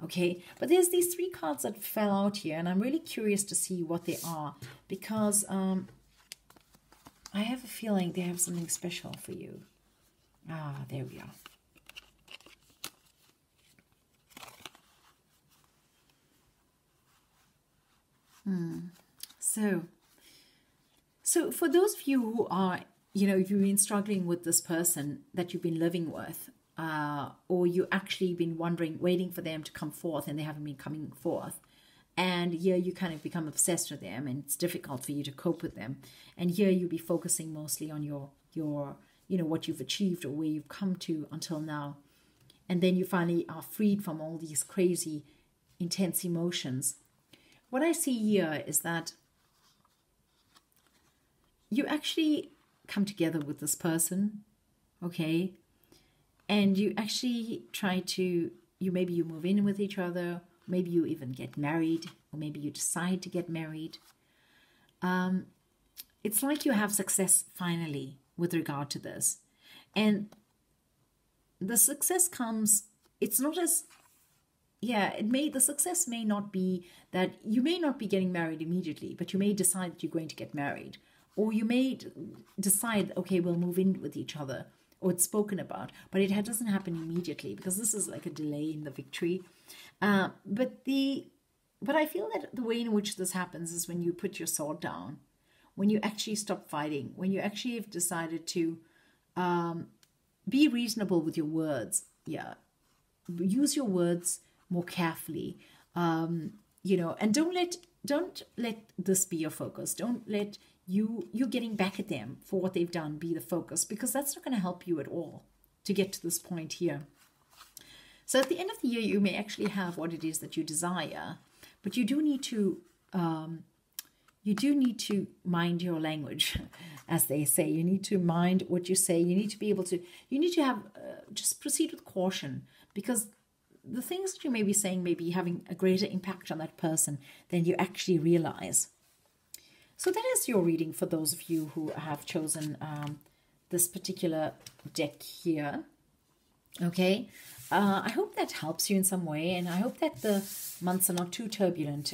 Okay? But there's these three cards that fell out here, and I'm really curious to see what they are because I have a feeling they have something special for you. Ah, there we are. So for those of you who are, you know, if you've been struggling with this person that you've been living with, or you actually been wondering, waiting for them to come forth and they haven't been coming forth, and here you kind of become obsessed with them and it's difficult for you to cope with them, and here you'll be focusing mostly on your you know, what you've achieved or where you've come to until now, and then you finally are freed from all these crazy, intense emotions. What I see here is that you actually come together with this person, okay, and you actually try to, maybe you move in with each other, maybe you even get married, or maybe you decide to get married. It's like you have success finally with regard to this, and the success comes, it's not as, yeah, the success may not be that you may not be getting married immediately, but you may decide that you're going to get married. Or you may decide, okay, we'll move in with each other. Or it's spoken about. But it doesn't happen immediately because this is like a delay in the victory. But I feel that the way in which this happens is when you put your sword down. When you actually stop fighting. When you actually have decided to be reasonable with your words. Yeah, use your words more carefully, you know, and don't let this be your focus. Don't let you getting back at them for what they've done be the focus, because that's not going to help you at all to get to this point here. So at the end of the year, you may actually have what it is that you desire, but you do need to mind your language, as they say. You need to mind what you say. You need to be able to, you need to have, just proceed with caution, because the things that you may be saying may be having a greater impact on that person than you actually realize. So that is your reading for those of you who have chosen this particular deck here. Okay, I hope that helps you in some way, and I hope that the months are not too turbulent,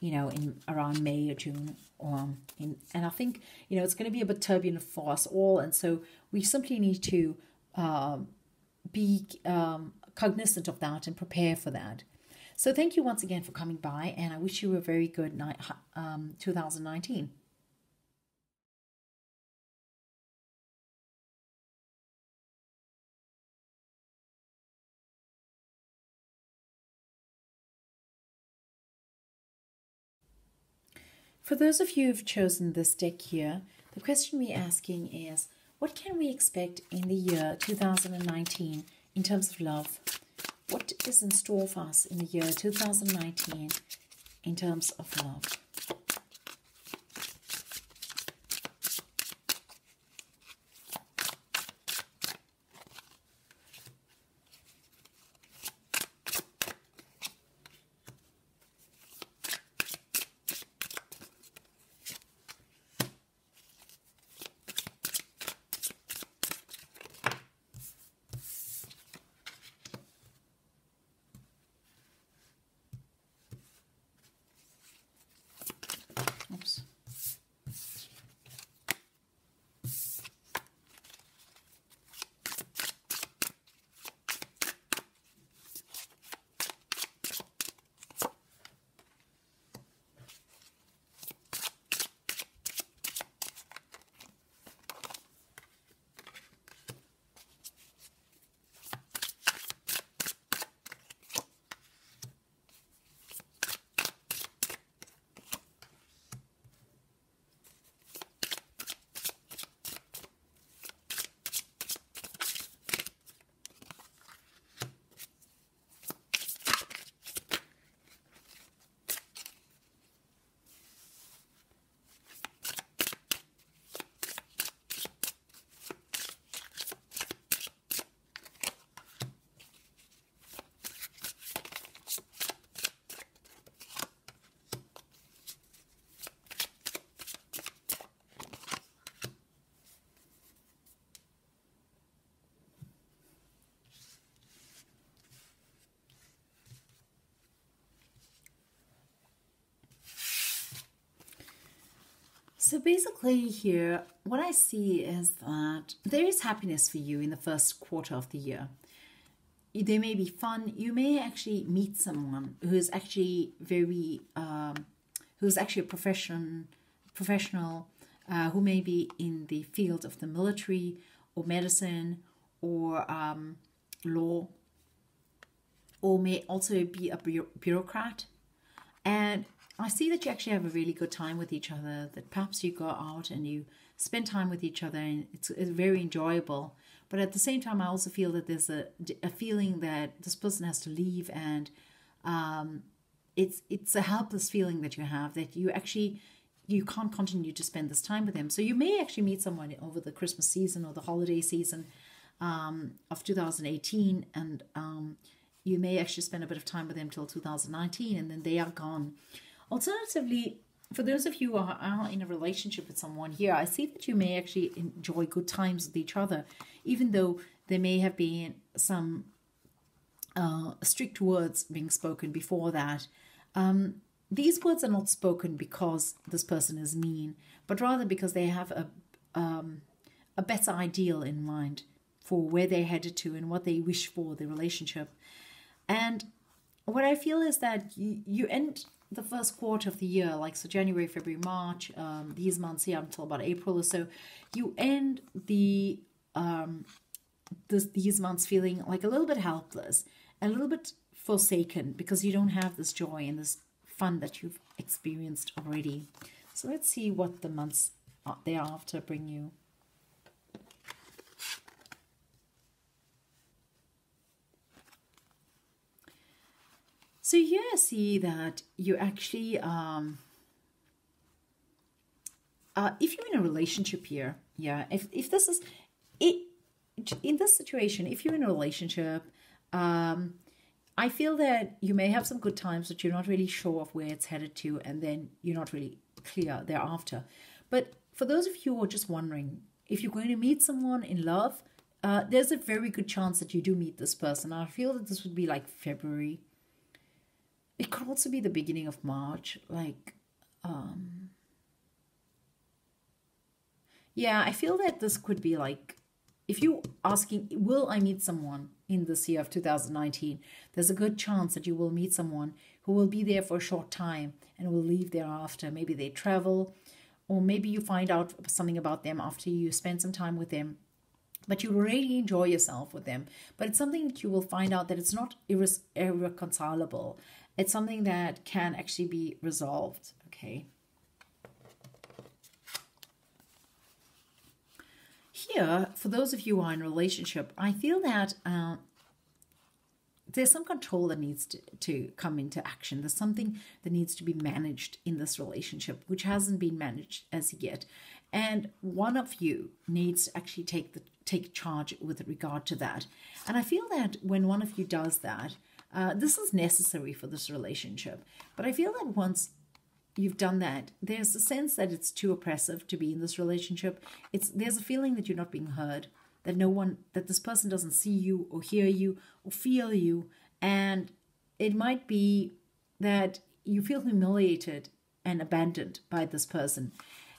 you know, in around May or June. And I think, you know, it's going to be a bit turbulent for us all, and so we simply need to be cognizant of that and prepare for that. So thank you once again for coming by, and I wish you a very good 2019. For those of you who've chosen this deck here, the question we're asking is, what can we expect in the year 2019 in terms of love? What is in store for us in the year 2019 in terms of love? So basically here, what I see is that there is happiness for you in the first quarter of the year. There may be fun. You may actually meet someone who is actually very, who's actually a professional, who may be in the field of the military or medicine or law, or may also be a bureaucrat. And I see that you actually have a really good time with each other, that perhaps you go out and you spend time with each other, and it's very enjoyable. But at the same time, I also feel that there's a feeling that this person has to leave, and it's a helpless feeling that you have, that you actually, you can't continue to spend this time with them. So you may actually meet someone over the Christmas season or the holiday season of 2018, and you may actually spend a bit of time with them till 2019, and then they are gone. Alternatively, for those of you who are in a relationship with someone here, I see that you may actually enjoy good times with each other, even though there may have been some strict words being spoken before that. These words are not spoken because this person is mean, but rather because they have a better ideal in mind for where they're headed to and what they wish for the relationship. And what I feel is that you end the first quarter of the year, like so January, February, March, these months here until about April or so, you end the these months feeling like a little bit helpless, a little bit forsaken, because you don't have this joy and this fun that you've experienced already. So let's see what the months thereafter bring you. So here I see that you actually, if you're in a relationship here, yeah, if this is, in this situation, if you're in a relationship, I feel that you may have some good times, but you're not really sure of where it's headed to, and then you're not really clear thereafter. But for those of you who are just wondering, if you're going to meet someone in love, there's a very good chance that you do meet this person. I feel that this would be like February. It could also be the beginning of March, like, yeah, I feel that this could be like, if you're asking, will I meet someone in this year of 2019, there's a good chance that you will meet someone who will be there for a short time and will leave thereafter. Maybe they travel, or maybe you find out something about them after you spend some time with them. But you really enjoy yourself with them. But it's something that you will find out that it's not irreconcilable. It's something that can actually be resolved, okay? Here, for those of you who are in a relationship, I feel that there's some control that needs to come into action. There's something that needs to be managed in this relationship, which hasn't been managed as yet. And one of you needs to actually take charge with regard to that. And I feel that when one of you does that, this is necessary for this relationship. But I feel that once you've done that, there's a sense that it's too oppressive to be in this relationship. There's a feeling that you're not being heard, that this person doesn't see you or hear you or feel you. And it might be that you feel humiliated and abandoned by this person.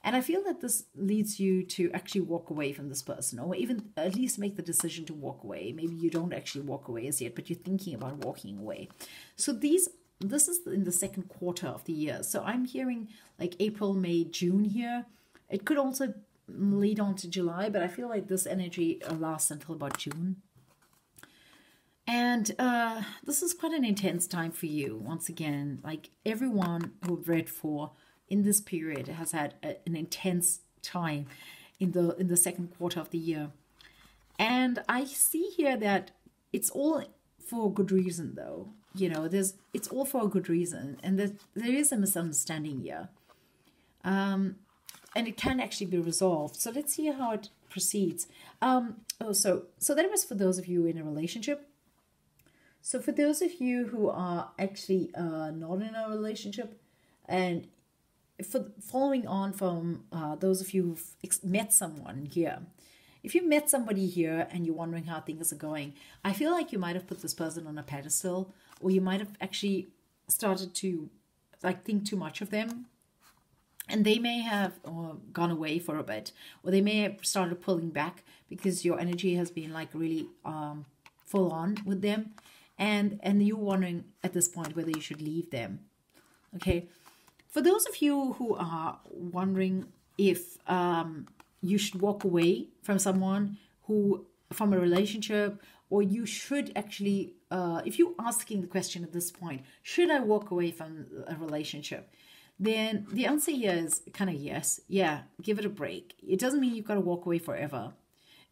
And I feel that this leads you to actually walk away from this person, or even at least make the decision to walk away. Maybe you don't actually walk away as yet, but you're thinking about walking away. So this is in the second quarter of the year. So I'm hearing like April, May, June here. It could also lead on to July, but I feel like this energy lasts until about June. And this is quite an intense time for you. Once again, like everyone who I've read for, in this period has had an intense time in the second quarter of the year. And I see here that it's all for a good reason, though. You know, it's all for a good reason, and that there is a misunderstanding here, and it can actually be resolved. So let's see how it proceeds. So that was for those of you in a relationship. So for those of you who are actually not in a relationship, and following on from those of you who've met someone here, if you met somebody here and you're wondering how things are going, I feel like you might have put this person on a pedestal, or you might have actually started to like think too much of them, And they may have gone away for a bit, or they may have started pulling back because your energy has been like really full on with them. And you're wondering at this point whether you should leave them. Okay. For those of you who are wondering if you should walk away from someone who, from a relationship, or you should actually, if you're asking the question at this point, should I walk away from a relationship? Then the answer here is kind of yes. Yeah, give it a break. It doesn't mean you've got to walk away forever.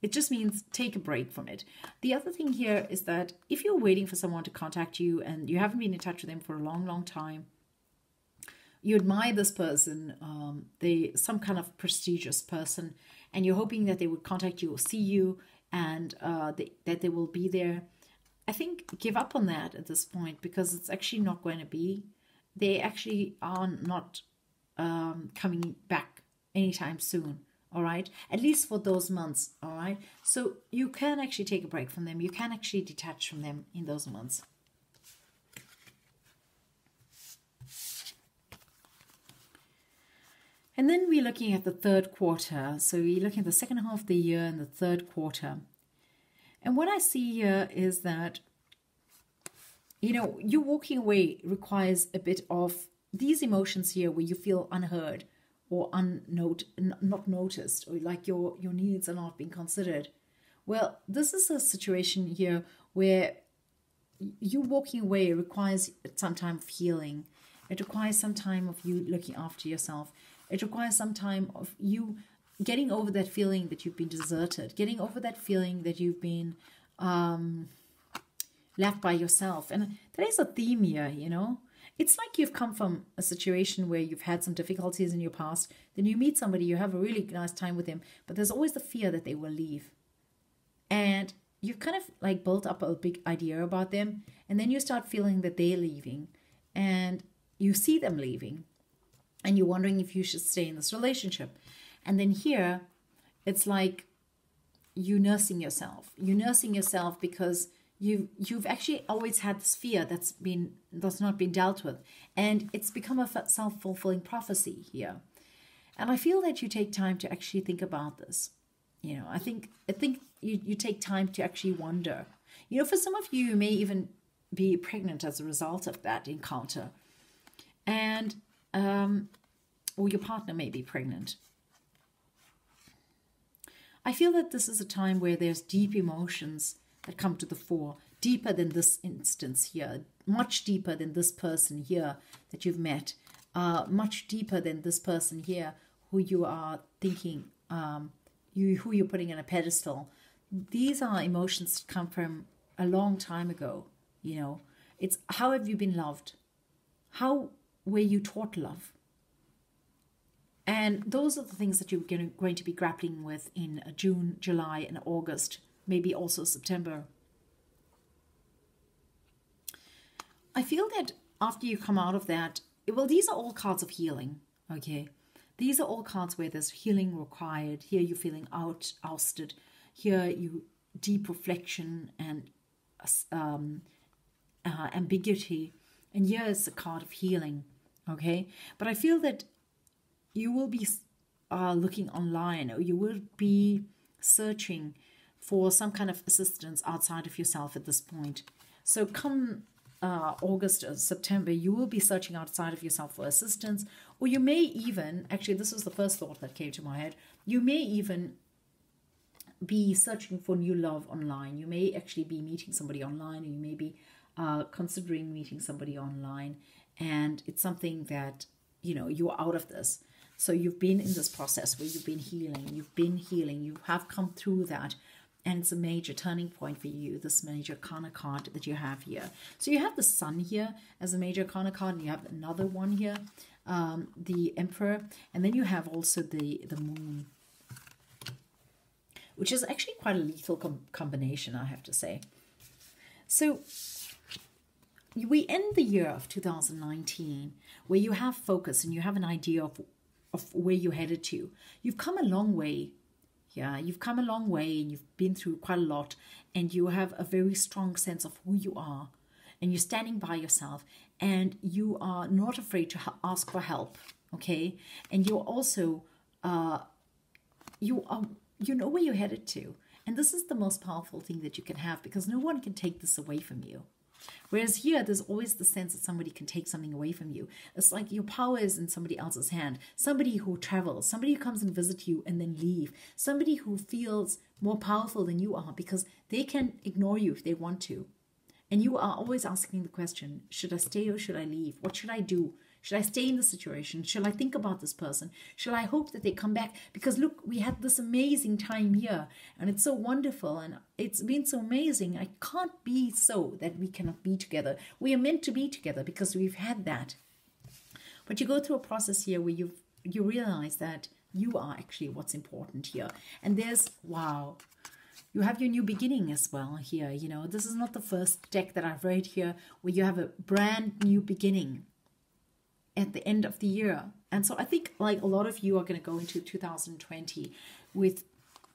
It just means take a break from it. The other thing here is that if you're waiting for someone to contact you and you haven't been in touch with them for a long, long time, you admire this person, they some kind of prestigious person, and you're hoping that they would contact you or see you and that they will be there. I think give up on that at this point because it's actually not going to be. They actually are not coming back anytime soon, all right? At least for those months, all right? So you can actually take a break from them. You can actually detach from them in those months. And then we're looking at the third quarter. So we're looking at the second half of the year and the third quarter. And what I see here is that, you know, you walking away requires a bit of these emotions here where you feel unheard or not noticed, or like your needs are not being considered. Well, this is a situation here where you walking away requires some time of healing. It requires some time of you looking after yourself. It requires some time of you getting over that feeling that you've been deserted, getting over that feeling that you've been left by yourself. And there is a theme here, you know. It's like you've come from a situation where you've had some difficulties in your past, then you meet somebody, you have a really nice time with them, but there's always the fear that they will leave. And you've kind of like built up a big idea about them, and then you start feeling that they're leaving, and you see them leaving, and you're wondering if you should stay in this relationship. And then here, it's like you're nursing yourself. You're nursing yourself because you've actually always had this fear that's not been dealt with, and it's become a self-fulfilling prophecy here. And I feel that you take time to actually think about this. You know, I think you take time to actually wonder. You know, for some of you may even be pregnant as a result of that encounter, and or your partner may be pregnant. I feel that this is a time where there's deep emotions that come to the fore, deeper than this instance here, much deeper than this person here that you've met, much deeper than this person here who you are thinking, who you're putting on a pedestal. These are emotions that come from a long time ago, you know. It's how have you been loved? How were you taught love? And those are the things that you're going to be grappling with in June, July, and August. Maybe also September. I feel that after you come out of that, well, these are all cards of healing, okay? These are all cards where there's healing required. Here you're feeling ousted. Here you deep reflection and ambiguity. And here is the card of healing, okay? But I feel that you will be looking online, or you will be searching for some kind of assistance outside of yourself at this point. So come August or September, you will be searching outside of yourself for assistance, or you may even, actually this was the first thought that came to my head, you may even be searching for new love online. You may actually be meeting somebody online, or you may be considering meeting somebody online, and it's something that, you know, you're out of this. So you've been in this process where you've been healing, you have come through that. And it's a major turning point for you, this major arcana card that you have here. So you have the sun here as a major arcana card, and you have another one here, the emperor. And then you have also the moon, which is actually quite a lethal combination, I have to say. So we end the year of 2019 where you have focus and you have an idea of where you're headed to. You've come a long way. Yeah, you've come a long way, and you've been through quite a lot, and you have a very strong sense of who you are, and you're standing by yourself, and you are not afraid to ask for help, okay? And you're also, you know where you're headed to. And this is the most powerful thing that you can have, because no one can take this away from you. Whereas here, there's always the sense that somebody can take something away from you. It's like your power is in somebody else's hand. Somebody who travels, somebody who comes and visits you and then leave, somebody who feels more powerful than you are, because they can ignore you if they want to. And you are always asking the question, should I stay or should I leave? What should I do? Should I stay in this situation? Shall I think about this person? Shall I hope that they come back? Because look, we had this amazing time here and it's so wonderful and it's been so amazing. I can't be so that we cannot be together. We are meant to be together because we've had that. But you go through a process here where you realize that you are actually what's important here. And there's, wow, you have your new beginning as well here. You know, this is not the first deck that I've read here where you have a brand new beginning at the end of the year. And so I think like a lot of you are going to go into 2020 with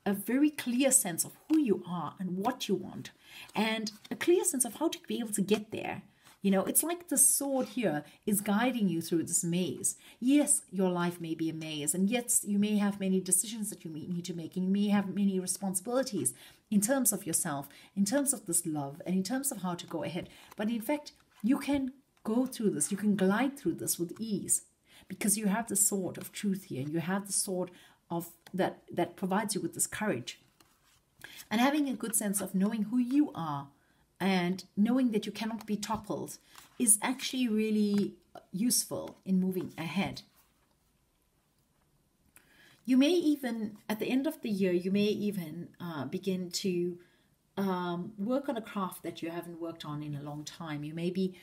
a very clear sense of who you are and what you want, and a clear sense of how to be able to get there. You know, it's like the sword here is guiding you through this maze. Yes, your life may be a maze, and yes, you may have many decisions that you need to make, and you may have many responsibilities in terms of yourself, in terms of this love, and in terms of how to go ahead. But in fact, you can go through this, you can glide through this with ease, because you have the sword of truth here, and you have the sword of that provides you with this courage. And having a good sense of knowing who you are and knowing that you cannot be toppled is actually really useful in moving ahead. You may even, at the end of the year, you may even begin to work on a craft that you haven't worked on in a long time. You may be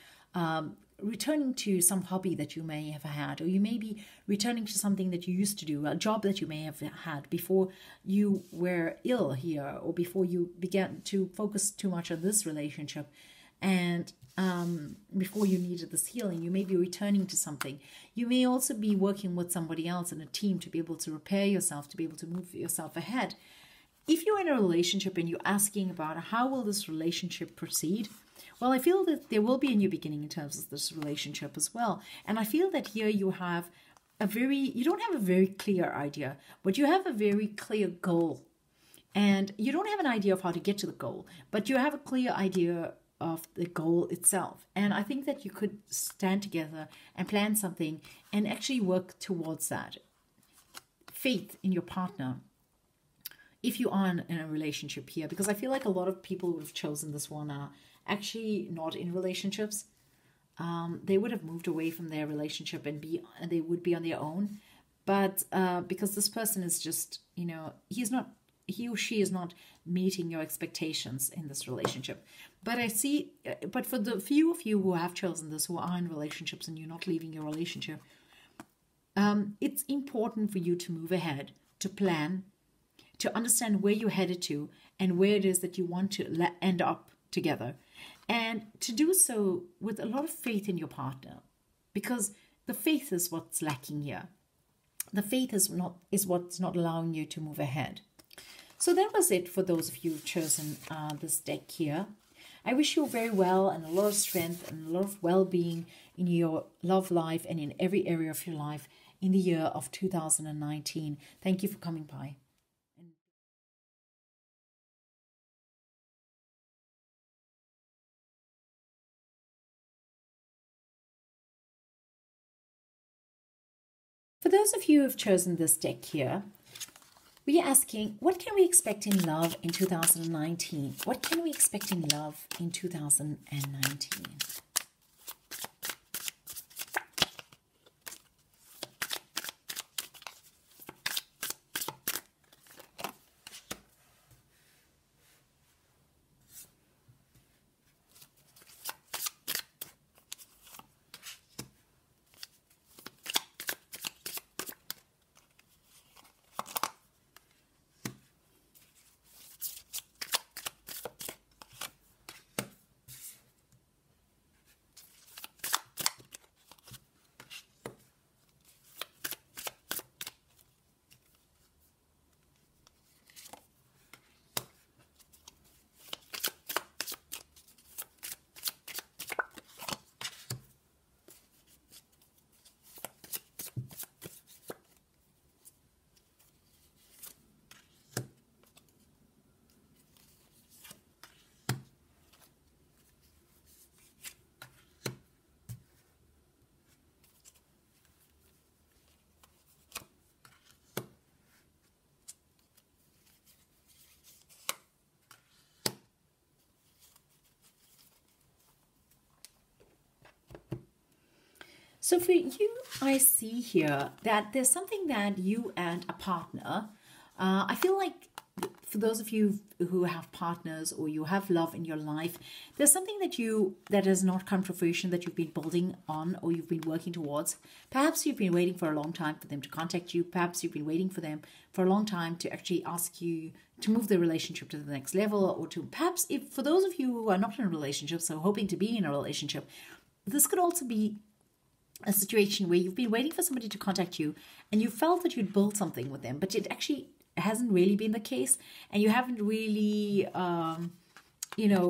returning to some hobby that you may have had, or you may be returning to something that you used to do, a job that you may have had before you were ill here, or before you began to focus too much on this relationship, and before you needed this healing. You may be returning to something. You may also be working with somebody else in a team to be able to repair yourself, to be able to move yourself ahead. If you're in a relationship and you're asking about how will this relationship proceed, well, I feel that there will be a new beginning in terms of this relationship as well. And I feel that here you have a very, you don't have a very clear idea, but you have a very clear goal. And you don't have an idea of how to get to the goal, but you have a clear idea of the goal itself. And I think that you could stand together and plan something and actually work towards that. Faith in your partner, if you are in a relationship here, because I feel like a lot of people who have chosen this one are actually not in relationships. They would have moved away from their relationship and they would be on their own. But because this person is just, you know, he or she is not meeting your expectations in this relationship. But I see, but for the few of you who have chosen this, who are in relationships and you're not leaving your relationship, it's important for you to move ahead, to plan, to understand where you're headed to and where it is that you want to end up together. And to do so with a lot of faith in your partner, because the faith is what's lacking here. The faith is what's not allowing you to move ahead. So that was it for those of you who've chosen this deck here. I wish you very well and a lot of strength and a lot of well-being in your love life and in every area of your life in the year of 2019. Thank you for coming by. For those of you who have chosen this deck here, we are asking, what can we expect in love in 2019? What can we expect in love in 2019? So for you, I see here that there's something that you and a partner, I feel like for those of you who have partners or you have love in your life, there's something that has not come to fruition that you've been building on or you've been working towards. Perhaps you've been waiting for a long time for them to contact you. Perhaps you've been waiting for them for a long time to actually ask you to move the relationship to the next level, or to perhaps, if for those of you who are not in a relationship, so hoping to be in a relationship, this could also be a situation where you've been waiting for somebody to contact you and you felt that you'd build something with them, but it actually hasn't really been the case, and you haven't really, you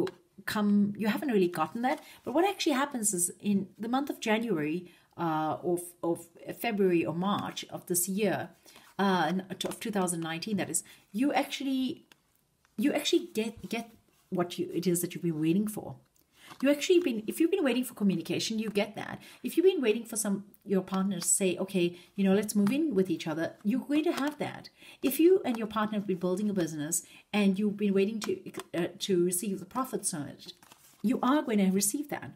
haven't really gotten that. But what actually happens is in the month of January or February or March of this year, of 2019, that is, you actually get what it is that you've been waiting for. If you've been waiting for communication, you get that. If you've been waiting for your partner to say, okay, let's move in with each other, you're going to have that. If you and your partner have been building a business and you've been waiting to receive the profits from it, you are going to receive that.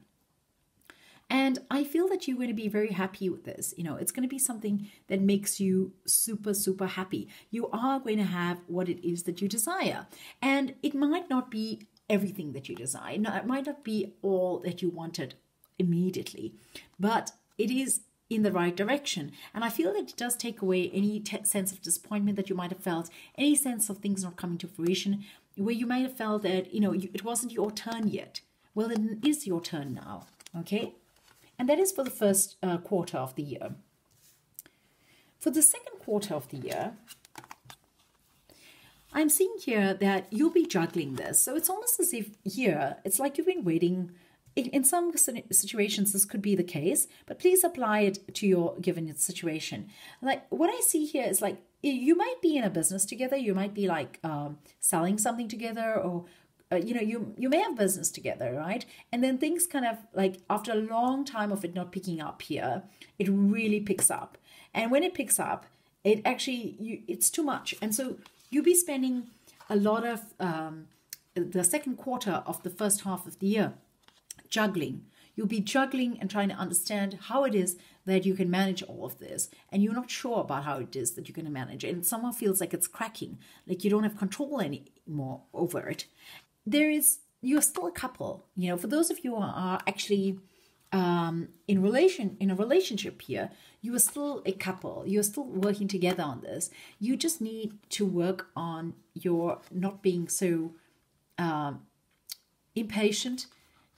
And I feel that you're going to be very happy with this. It's going to be something that makes you super, super happy. You are going to have what it is that you desire. And it might not be everything that you desire. Now, it might not be all that you wanted immediately, but it is in the right direction. And I feel that it does take away any sense of disappointment that you might have felt, any sense of things not coming to fruition, where you might have felt that, it wasn't your turn yet. Well, it is your turn now, okay? And that is for the first quarter of the year. For the second quarter of the year, I'm seeing here that you'll be juggling this. So it's almost as if here, it's like you've been waiting. In some situations, this could be the case, but please apply it to your given situation. Like what I see here is like, you might be in a business together. You might be like selling something together, or, you may have business together, right? And then things kind of like after a long time of it not picking up here, it really picks up. And when it picks up, it actually, it's too much. And so you'll be spending a lot of the second quarter of the first half of the year juggling. You'll be juggling and trying to understand how it is that you can manage all of this. And you're not sure about how it is that you're going to manage it. And someone feels like it's cracking, like you don't have control anymore over it. You're still a couple. For those of you who are actually in a relationship here, you are still a couple. You're still working together on this. You just need to work on your not being so impatient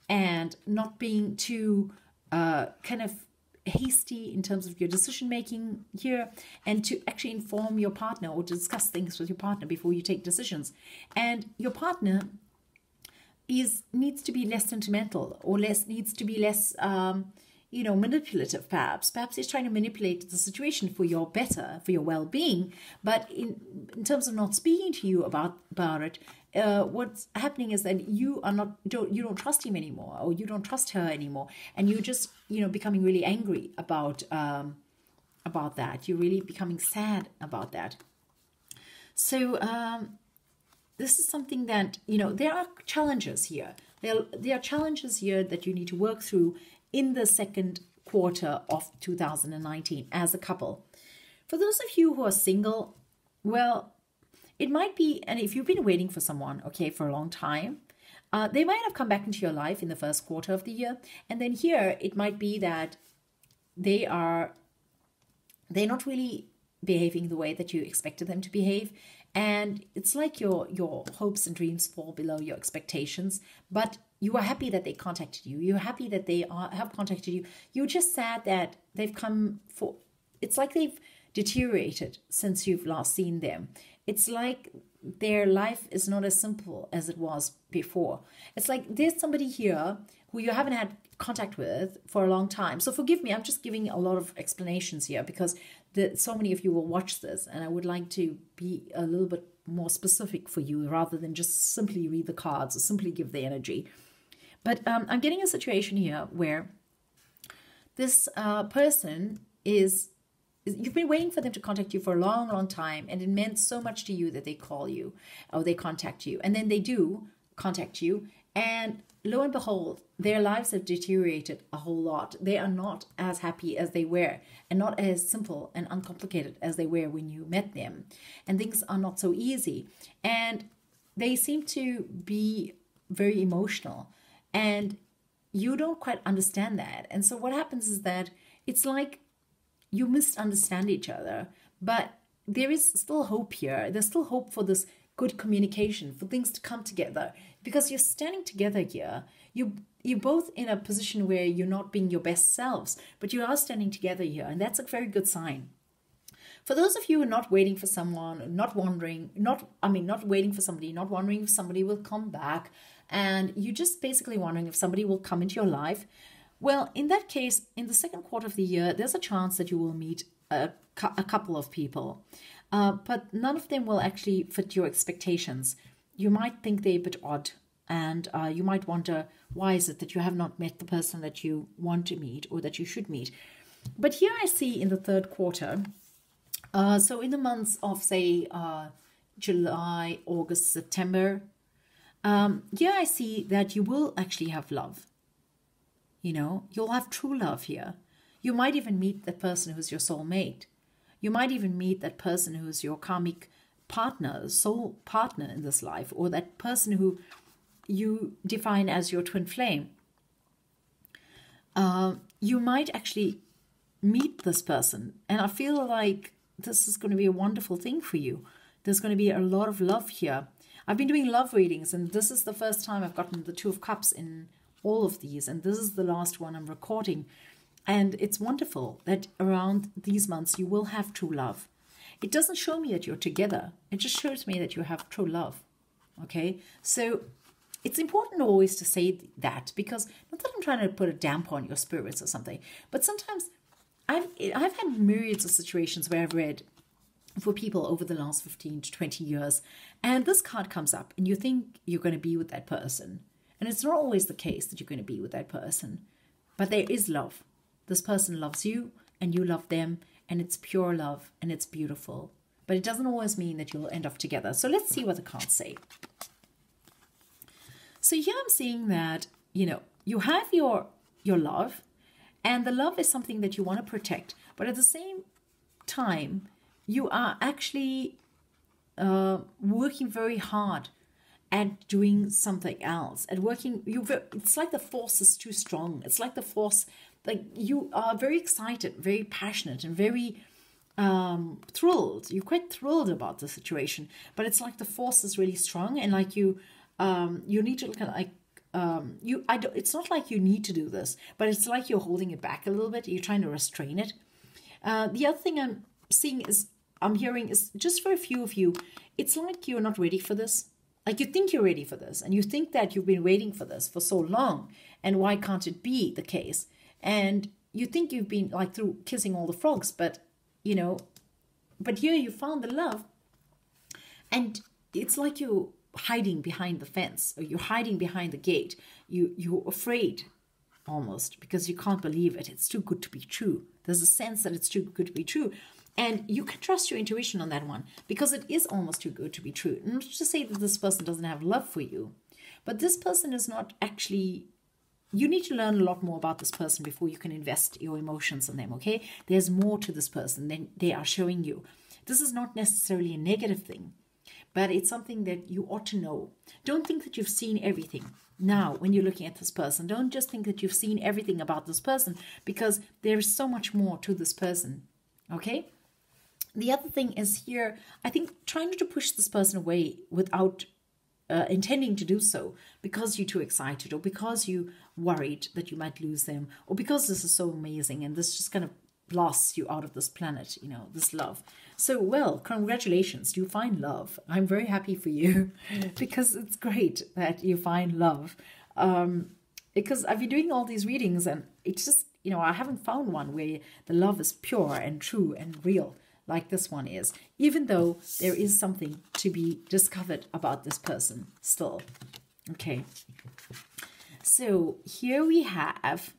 and not being too kind of hasty in terms of your decision making here, and to actually inform your partner or discuss things with your partner before you take decisions. And your partner needs to be less sentimental, or needs to be less manipulative. Perhaps he's trying to manipulate the situation for your better, for your well-being, but in terms of not speaking to you about it, what's happening is that you don't trust him anymore, or you don't trust her anymore, and you're just becoming really angry about that. You're really becoming sad about that. So this is something that, there are challenges here. There are challenges here that you need to work through in the second quarter of 2019 as a couple. For those of you who are single, well, it might be, and if you've been waiting for someone, okay, for a long time, they might have come back into your life in the first quarter of the year. And then here, it might be that they're not really behaving the way that you expected them to behave. And it's like your hopes and dreams fall below your expectations, but you are happy that they contacted you. You're happy that they have contacted you. You're just sad that they've it's like they've deteriorated since you've last seen them. It's like their life is not as simple as it was before. It's like there's somebody here who you haven't had contact with for a long time. So forgive me, I'm just giving a lot of explanations here, because so many of you will watch this, and I would like to be a little bit more specific for you rather than just simply read the cards or simply give the energy. But I'm getting a situation here where this person you've been waiting for them to contact you for a long, long time, and it meant so much to you that they call you or they contact you, and then they do contact you, And lo and behold, their lives have deteriorated a whole lot. They are not as happy as they were, and not as simple and uncomplicated as they were when you met them. And things are not so easy. And they seem to be very emotional. And you don't quite understand that. And so what happens is that it's like you misunderstand each other, but there is still hope here. There's still hope for this good communication, for things to come together, because you're standing together here. You're both in a position where you're not being your best selves, but you are standing together here, and that's a very good sign. For those of you who are not waiting for someone, not waiting for somebody, not wondering if somebody will come back, and you're just basically wondering if somebody will come into your life, well, in that case, in the second quarter of the year, there's a chance that you will meet a couple of people, but none of them will actually fit your expectations. You might think they're a bit odd, and you might wonder, why is it that you have not met the person that you want to meet or that you should meet? But here I see in the third quarter, so in the months of, say, July, August, September, here I see that you will actually have love. You know, you'll have true love here. You might even meet that person who's your soulmate. You might even meet that person who's your karmic partner, soul partner in this life, or that person who you define as your twin flame. You might actually meet this person, and I feel like this is going to be a wonderful thing for you. There's going to be a lot of love here. I've been doing love readings, and this is the first time I've gotten the Two of Cups in all of these, and this is the last one I'm recording. And it's wonderful that around these months you will have true love. It doesn't show me that you're together. It just shows me that you have true love, okay? So it's important always to say that, because not that I'm trying to put a damper on your spirits or something, but sometimes I've had myriads of situations where I've read for people over the last 15 to 20 years, and this card comes up, and you think you're going to be with that person. And it's not always the case that you're going to be with that person, but there is love. This person loves you, and you love them, and it's pure love, and it's beautiful. But it doesn't always mean that you'll end up together. So let's see what the cards say. So here I'm seeing that, you know, you have your love, and the love is something that you want to protect. But at the same time, you are actually working very hard at doing something else, at working. It's like the force is too strong. It's like the force... Like, you are very excited, very passionate, and very thrilled. You're quite thrilled about the situation, but it's like the force is really strong, and like you need to it's not like you need to do this, but it's like you're holding it back a little bit. You're trying to restrain it. The other thing I'm seeing is, I'm hearing is, just for a few of you, it's like you're not ready for this. Like, you think you're ready for this, and you think that you've been waiting for this for so long, and why can't it be the case? And you think you've been like through kissing all the frogs, but here you found the love, and it's like you're hiding behind the fence, or you're hiding behind the gate. You're afraid almost, because you can't believe it. It's too good to be true. There's a sense that it's too good to be true. And you can trust your intuition on that one, because it is almost too good to be true. Not to say that this person doesn't have love for you, but this person is not actually... You need to learn a lot more about this person before you can invest your emotions in them, okay? There's more to this person than they are showing you. This is not necessarily a negative thing, but it's something that you ought to know. Don't think that you've seen everything. Now, when you're looking at this person, don't just think that you've seen everything about this person, because there is so much more to this person, okay? The other thing is here, I think, trying to push this person away without intending to do so, because you're too excited, or because you're worried that you might lose them, or because this is so amazing and this just kind of blasts you out of this planet, you know, this love. So, well, congratulations, you find love. I'm very happy for you, because it's great that you find love. Because I've been doing all these readings, and it's just, you know, I haven't found one where the love is pure and true and real, like this one is, even though there is something to be discovered about this person still. Okay, so here we have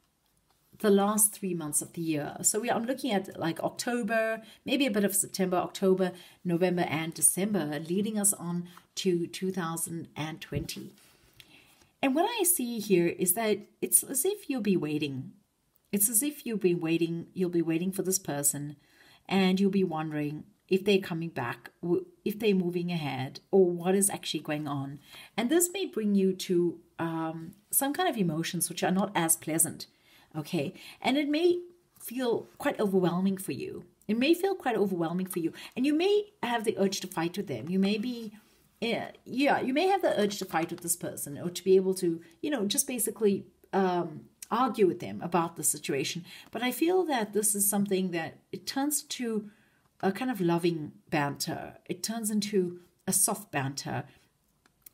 the last 3 months of the year. So I'm looking at like October, maybe a bit of September, October, November, and December, leading us on to 2020. And what I see here is that it's as if you'll be waiting. It's as if you'll be waiting. You'll be waiting for this person, and you'll be wondering if they're coming back, if they're moving ahead, or what is actually going on. And this may bring you to some kind of emotions which are not as pleasant, okay? And it may feel quite overwhelming for you. It may feel quite overwhelming for you. And you may have the urge to fight with them. You may be, you may have the urge to fight with this person, or to be able to, you know, just basically argue with them about the situation. But I feel that this is something that it turns to a kind of loving banter. It turns into a soft banter.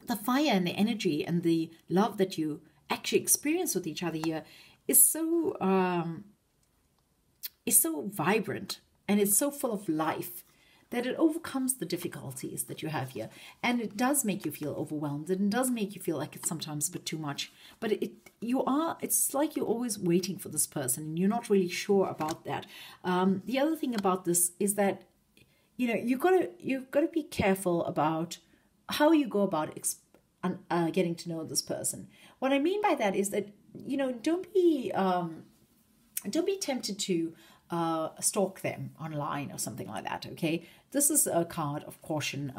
The fire and the energy and the love that you actually experience with each other here is so vibrant, and it's so full of life that it overcomes the difficulties that you have here. And it does make you feel overwhelmed, and it does make you feel like it's sometimes a bit too much. But it's like you're always waiting for this person, and you're not really sure about that. The other thing about this is that, you know, you've got to be careful about how you go about getting to know this person. What I mean by that is that, you know, don't be tempted to stalk them online or something like that, okay? This is a card of caution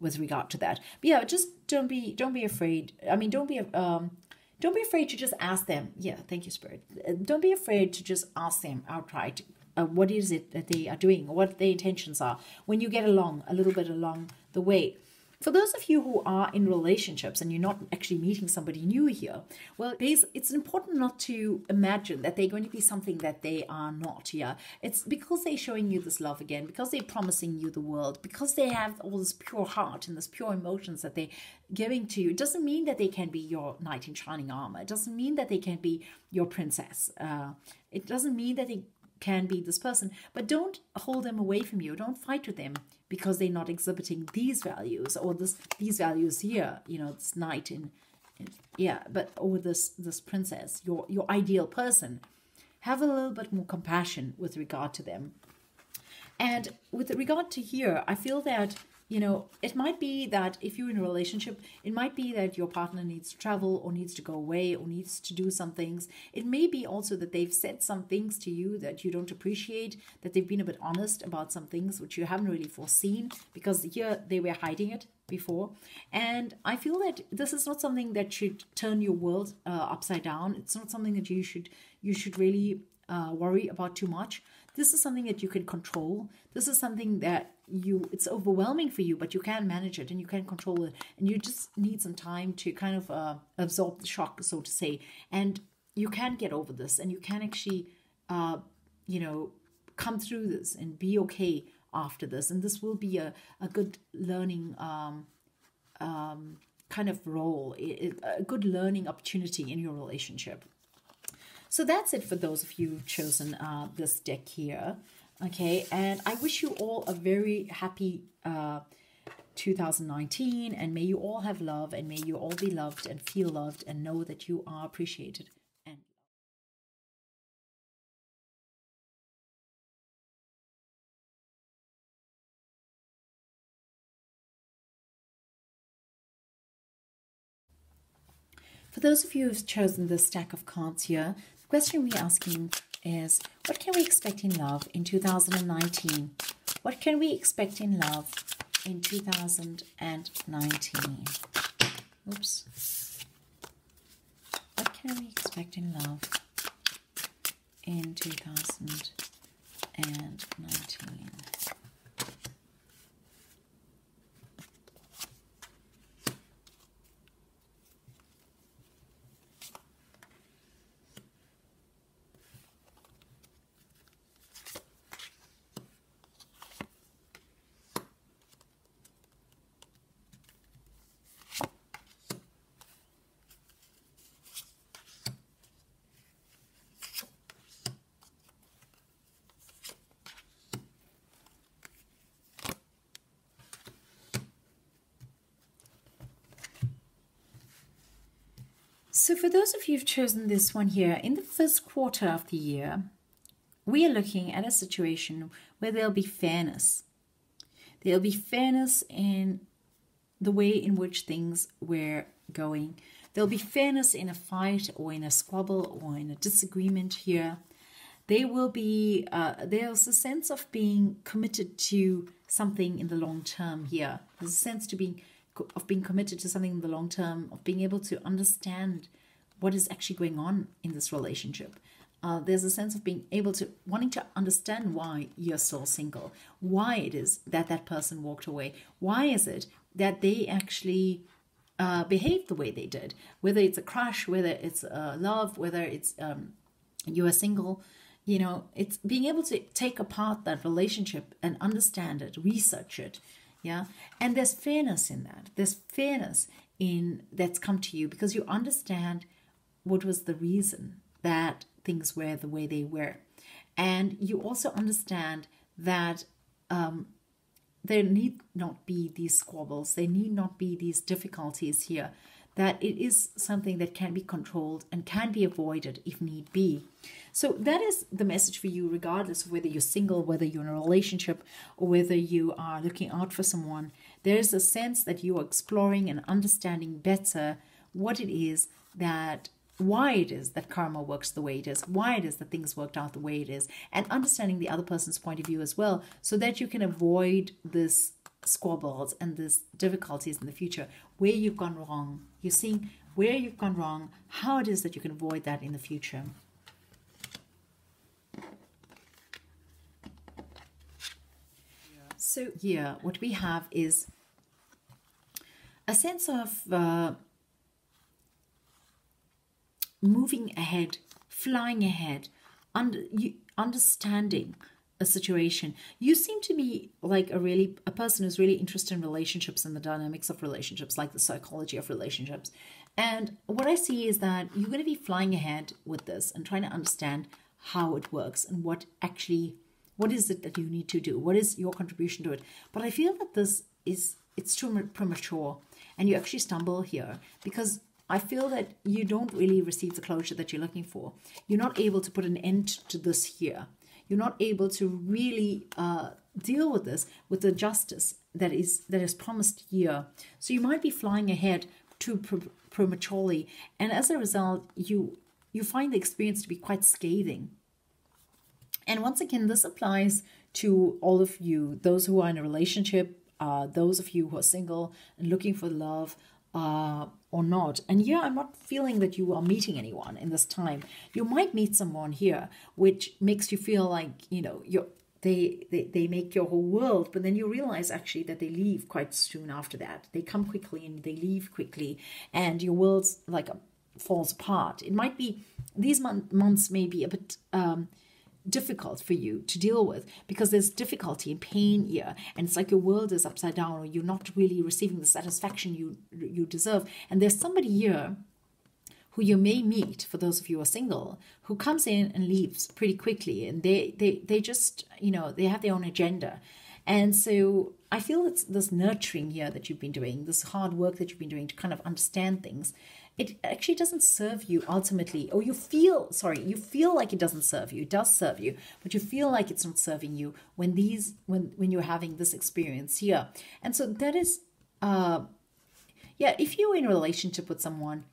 with regard to that. But yeah, just don't be afraid. I mean, don't be afraid to just ask them. Yeah, thank you, Spirit. Don't be afraid to just ask them outright what is it that they are doing, or what their intentions are when you get along a little bit along the way. For those of you who are in relationships and you're not actually meeting somebody new here, well, it's important not to imagine that they're going to be something that they are not, yeah? It's because they're showing you this love again, because they're promising you the world, because they have all this pure heart and this pure emotions that they're giving to you. It doesn't mean that they can be your knight in shining armor. It doesn't mean that they can be your princess. It doesn't mean that they can be this person, but don't hold them away from you. Don't fight with them because they're not exhibiting these values, or these values here, you know, this knight or this princess, your ideal person. Have a little bit more compassion with regard to them. And with regard to here, I feel that, you know, it might be that if you're in a relationship, it might be that your partner needs to travel, or needs to go away, or needs to do some things. It may be also that they've said some things to you that you don't appreciate, that they've been a bit honest about some things which you haven't really foreseen, because here they were hiding it before. And I feel that this is not something that should turn your world upside down. It's not something that you should really worry about too much. This is something that you can control. This is something that it's overwhelming for you, but you can manage it, and you can control it. And you just need some time to kind of absorb the shock, so to say. And you can get over this, and you can actually, you know, come through this and be okay after this. And this will be a good learning kind of role, a good learning opportunity in your relationship. So that's it for those of you who've chosen this deck here, okay? And I wish you all a very happy 2019, and may you all have love, and may you all be loved and feel loved, and know that you are appreciated. For those of you who've chosen this stack of cards here, the question we're asking is, what can we expect in love in 2019? What can we expect in love in 2019? Oops. What can we expect in love in 2019? So for those of you who've chosen this one here, in the first quarter of the year, we are looking at a situation where there'll be fairness. There'll be fairness in the way in which things were going. There'll be fairness in a fight or in a squabble or in a disagreement here. There will be, there's a sense of being committed to something in the long term here. There's a sense to being committed to something in the long term, of being able to understand what is actually going on in this relationship. There's a sense of being able to, wanting to understand why you're still single, why it is that that person walked away, why is it that they actually behaved the way they did, whether it's a crush, whether it's love, whether it's you are single, you know, it's being able to take apart that relationship and understand it, research it, yeah, and there's fairness in that, there's fairness in that's come to you because you understand what was the reason that things were the way they were. And you also understand that there need not be these squabbles, there need not be these difficulties here, that it is something that can be controlled and can be avoided if need be. So that is the message for you, regardless of whether you're single, whether you're in a relationship, or whether you are looking out for someone. There's a sense that you are exploring and understanding better what it is that, why it is that karma works the way it is, why it is that things worked out the way it is, and understanding the other person's point of view as well, so that you can avoid this squabbles and these difficulties in the future, where you've gone wrong. You're seeing where you've gone wrong, how it is that you can avoid that in the future. So here, what we have is a sense of moving ahead, flying ahead, understanding a situation. You seem to be like a person who's really interested in relationships and the dynamics of relationships, like the psychology of relationships. And what I see is that you're going to be flying ahead with this and trying to understand how it works and what actually, what is it that you need to do? What is your contribution to it? But I feel that this is, it's too premature and you actually stumble here because I feel that you don't really receive the closure that you're looking for. You're not able to put an end to this here. You're not able to really deal with this, with the justice that is promised here. So you might be flying ahead too prematurely. And as a result, you find the experience to be quite scathing. And once again, this applies to all of you, those who are in a relationship, those of you who are single and looking for love, or not. And yeah, I'm not feeling that you are meeting anyone in this time. You might meet someone here, which makes you feel like, you know, they make your whole world, but then you realize actually that they leave quite soon after that. They come quickly and they leave quickly, and your world like falls apart. It might be these months may be a bit difficult for you to deal with because there's difficulty and pain here, and it's like your world is upside down, or you're not really receiving the satisfaction you deserve. And there's somebody here who you may meet, for those of you who are single, who comes in and leaves pretty quickly, and they just, you know, they have their own agenda. And so I feel it's this nurturing here that you've been doing, this hard work that you've been doing to kind of understand things, it actually doesn't serve you ultimately, or you feel like it doesn't serve you. It does serve you, but you feel like it's not serving you when you're having this experience here. And so that is, yeah, if you're in a relationship with someone,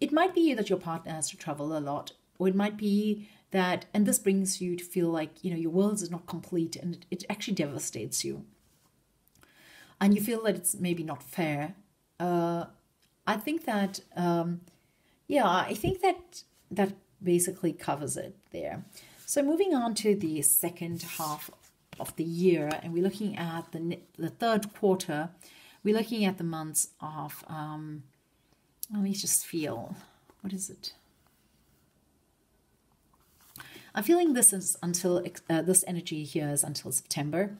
it might be that your partner has to travel a lot, or it might be that, and this brings you to feel like, you know, your world is not complete, and it actually devastates you. And you feel that it's maybe not fair. I think that, yeah, I think that basically covers it there. So moving on to the second half of the year, and we're looking at the third quarter. We're looking at the months of, let me just feel, what is it? I'm feeling this is until, this energy here is until September.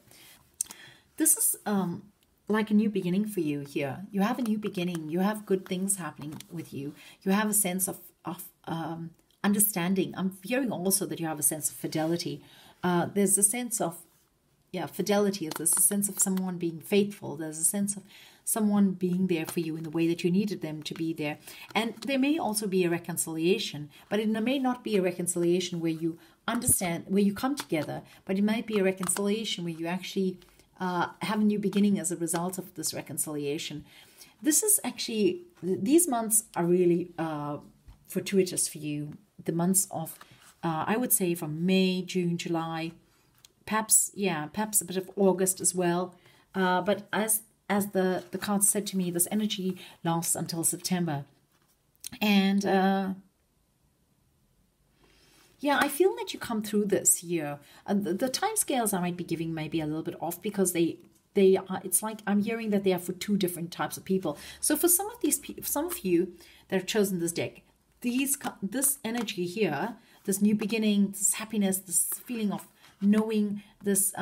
This is like a new beginning for you here. You have a new beginning. You have good things happening with you. You have a sense of understanding. I'm hearing also that you have a sense of fidelity. There's a sense of, yeah, fidelity. There's a sense of someone being faithful. There's a sense of someone being there for you in the way that you needed them to be there. And there may also be a reconciliation, but it may not be a reconciliation where you understand, where you come together, but it might be a reconciliation where you actually have a new beginning as a result of this reconciliation. This is actually, these months are really fortuitous for you. The months of, I would say, from May, June, July, perhaps, yeah, perhaps a bit of August as well. But as the card said to me, this energy lasts until September. And yeah, I feel that you come through this year. The time scales I might be giving may be a little bit off because they are, it's like I'm hearing that they are for two different types of people. So for some of these, some of you that have chosen this deck, this energy here, this new beginning, this happiness, this feeling of knowing, this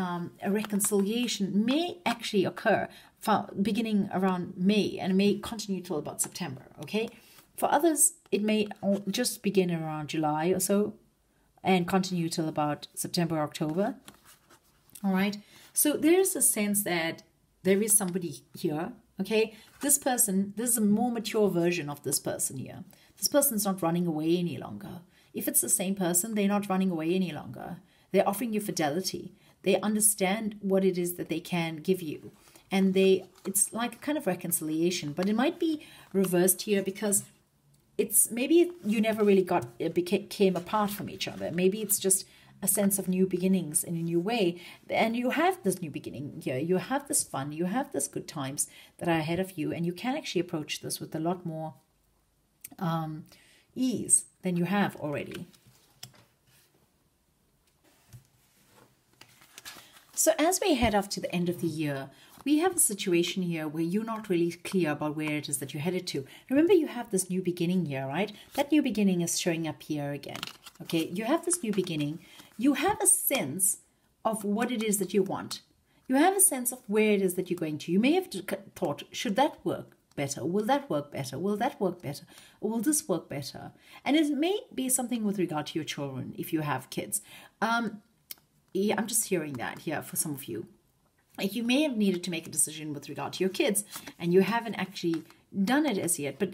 reconciliation may actually occur beginning around May and may continue till about September, okay? For others, it may just begin around July or so and continue till about September, October, all right? So there's a sense that there is somebody here, okay? This person, this is a more mature version of this person here. This person's not running away any longer. If it's the same person, they're not running away any longer. They're offering you fidelity. They understand what it is that they can give you. And it's like a kind of reconciliation, but it might be reversed here because it's maybe you never really came apart from each other. Maybe it's just a sense of new beginnings in a new way. And you have this new beginning here. You have this fun. You have this good times that are ahead of you. And you can actually approach this with a lot more ease than you have already. So as we head off to the end of the year, we have a situation here where you're not really clear about where it is that you're headed to. Remember, you have this new beginning here, right? That new beginning is showing up here again, okay? You have this new beginning. You have a sense of what it is that you want. You have a sense of where it is that you're going to. You may have thought, should that work better? Will that work better? Will that work better? Or will this work better? And it may be something with regard to your children if you have kids. Yeah, I'm just hearing that here for some of you. You may have needed to make a decision with regard to your kids and you haven't actually done it as yet. But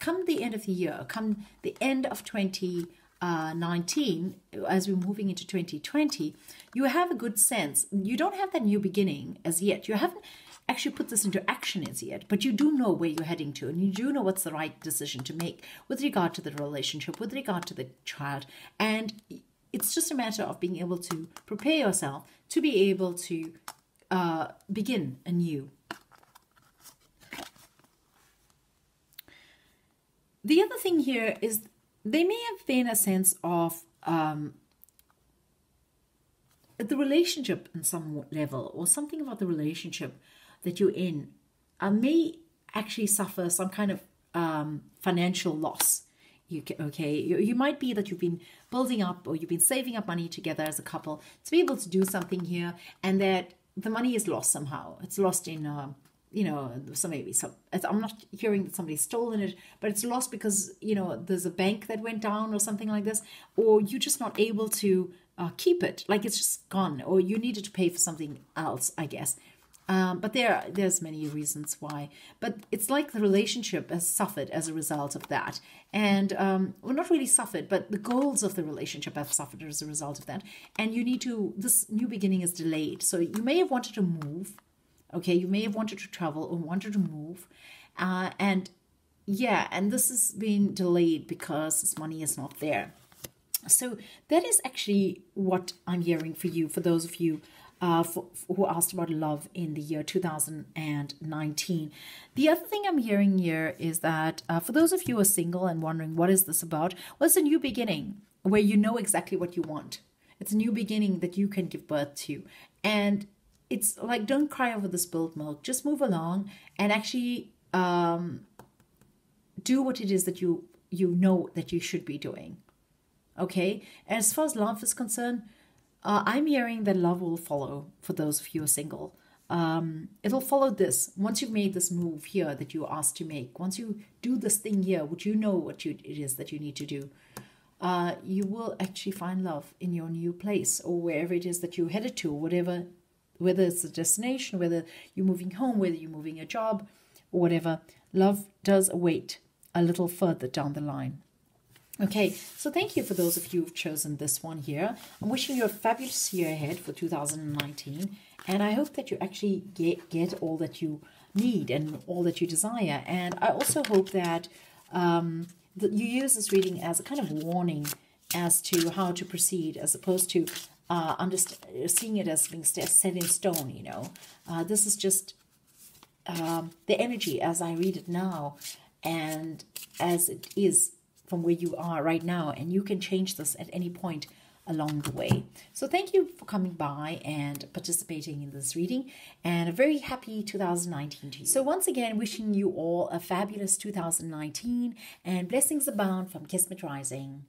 come the end of the year, come the end of 2019, as we're moving into 2020, you have a good sense. You don't have that new beginning as yet. You haven't actually put this into action as yet, but you do know where you're heading to and you do know what's the right decision to make with regard to the relationship, with regard to the child. And it's just a matter of being able to prepare yourself to be able to begin anew. The other thing here is there may have been a sense of the relationship in some level, or something about the relationship that you're in may actually suffer some kind of financial loss. You might be that you've been building up or you've been saving up money together as a couple to be able to do something here, and that the money is lost somehow. It's lost in, you know, I'm not hearing that somebody's stolen it, but it's lost because, you know, there's a bank that went down or something like this, or you're just not able to keep it. Like it's just gone, or you needed to pay for something else, I guess. But there's many reasons why. But it's like the relationship has suffered as a result of that. And, well, not really suffered, but the goals of the relationship have suffered as a result of that. And you need to, this new beginning is delayed. So you may have wanted to move, okay? You may have wanted to travel or wanted to move. And yeah, and this has been delayed because this money is not there. So that is actually what I'm hearing for you, for those of you who asked about love in the year 2019. The other thing I'm hearing here is that for those of you who are single and wondering what is this about, well, it's a new beginning where you know exactly what you want. It's a new beginning that you can give birth to. And it's like, don't cry over the spilled milk. Just move along and actually do what it is that you know that you should be doing. Okay? And as far as love is concerned, I'm hearing that love will follow for those of you who are single. It'll follow this. Once you've made this move here that you were asked to make, once you do this thing here, would you know what it is that you need to do? You will actually find love in your new place or wherever it is that you're headed to, whatever, whether it's a destination, whether you're moving home, whether you're moving a job or whatever. Love does await a little further down the line. Okay, so thank you for those of you who've chosen this one here. I'm wishing you a fabulous year ahead for 2019, and I hope that you actually get all that you need and all that you desire. And I also hope that, that you use this reading as a kind of warning as to how to proceed, as opposed to seeing it as being set in stone, you know. This is just the energy as I read it now and as it is from where you are right now. And you can change this at any point along the way. So thank you for coming by and participating in this reading, and a very happy 2019 to you. So once again, wishing you all a fabulous 2019, and blessings abound from Kismet Rising.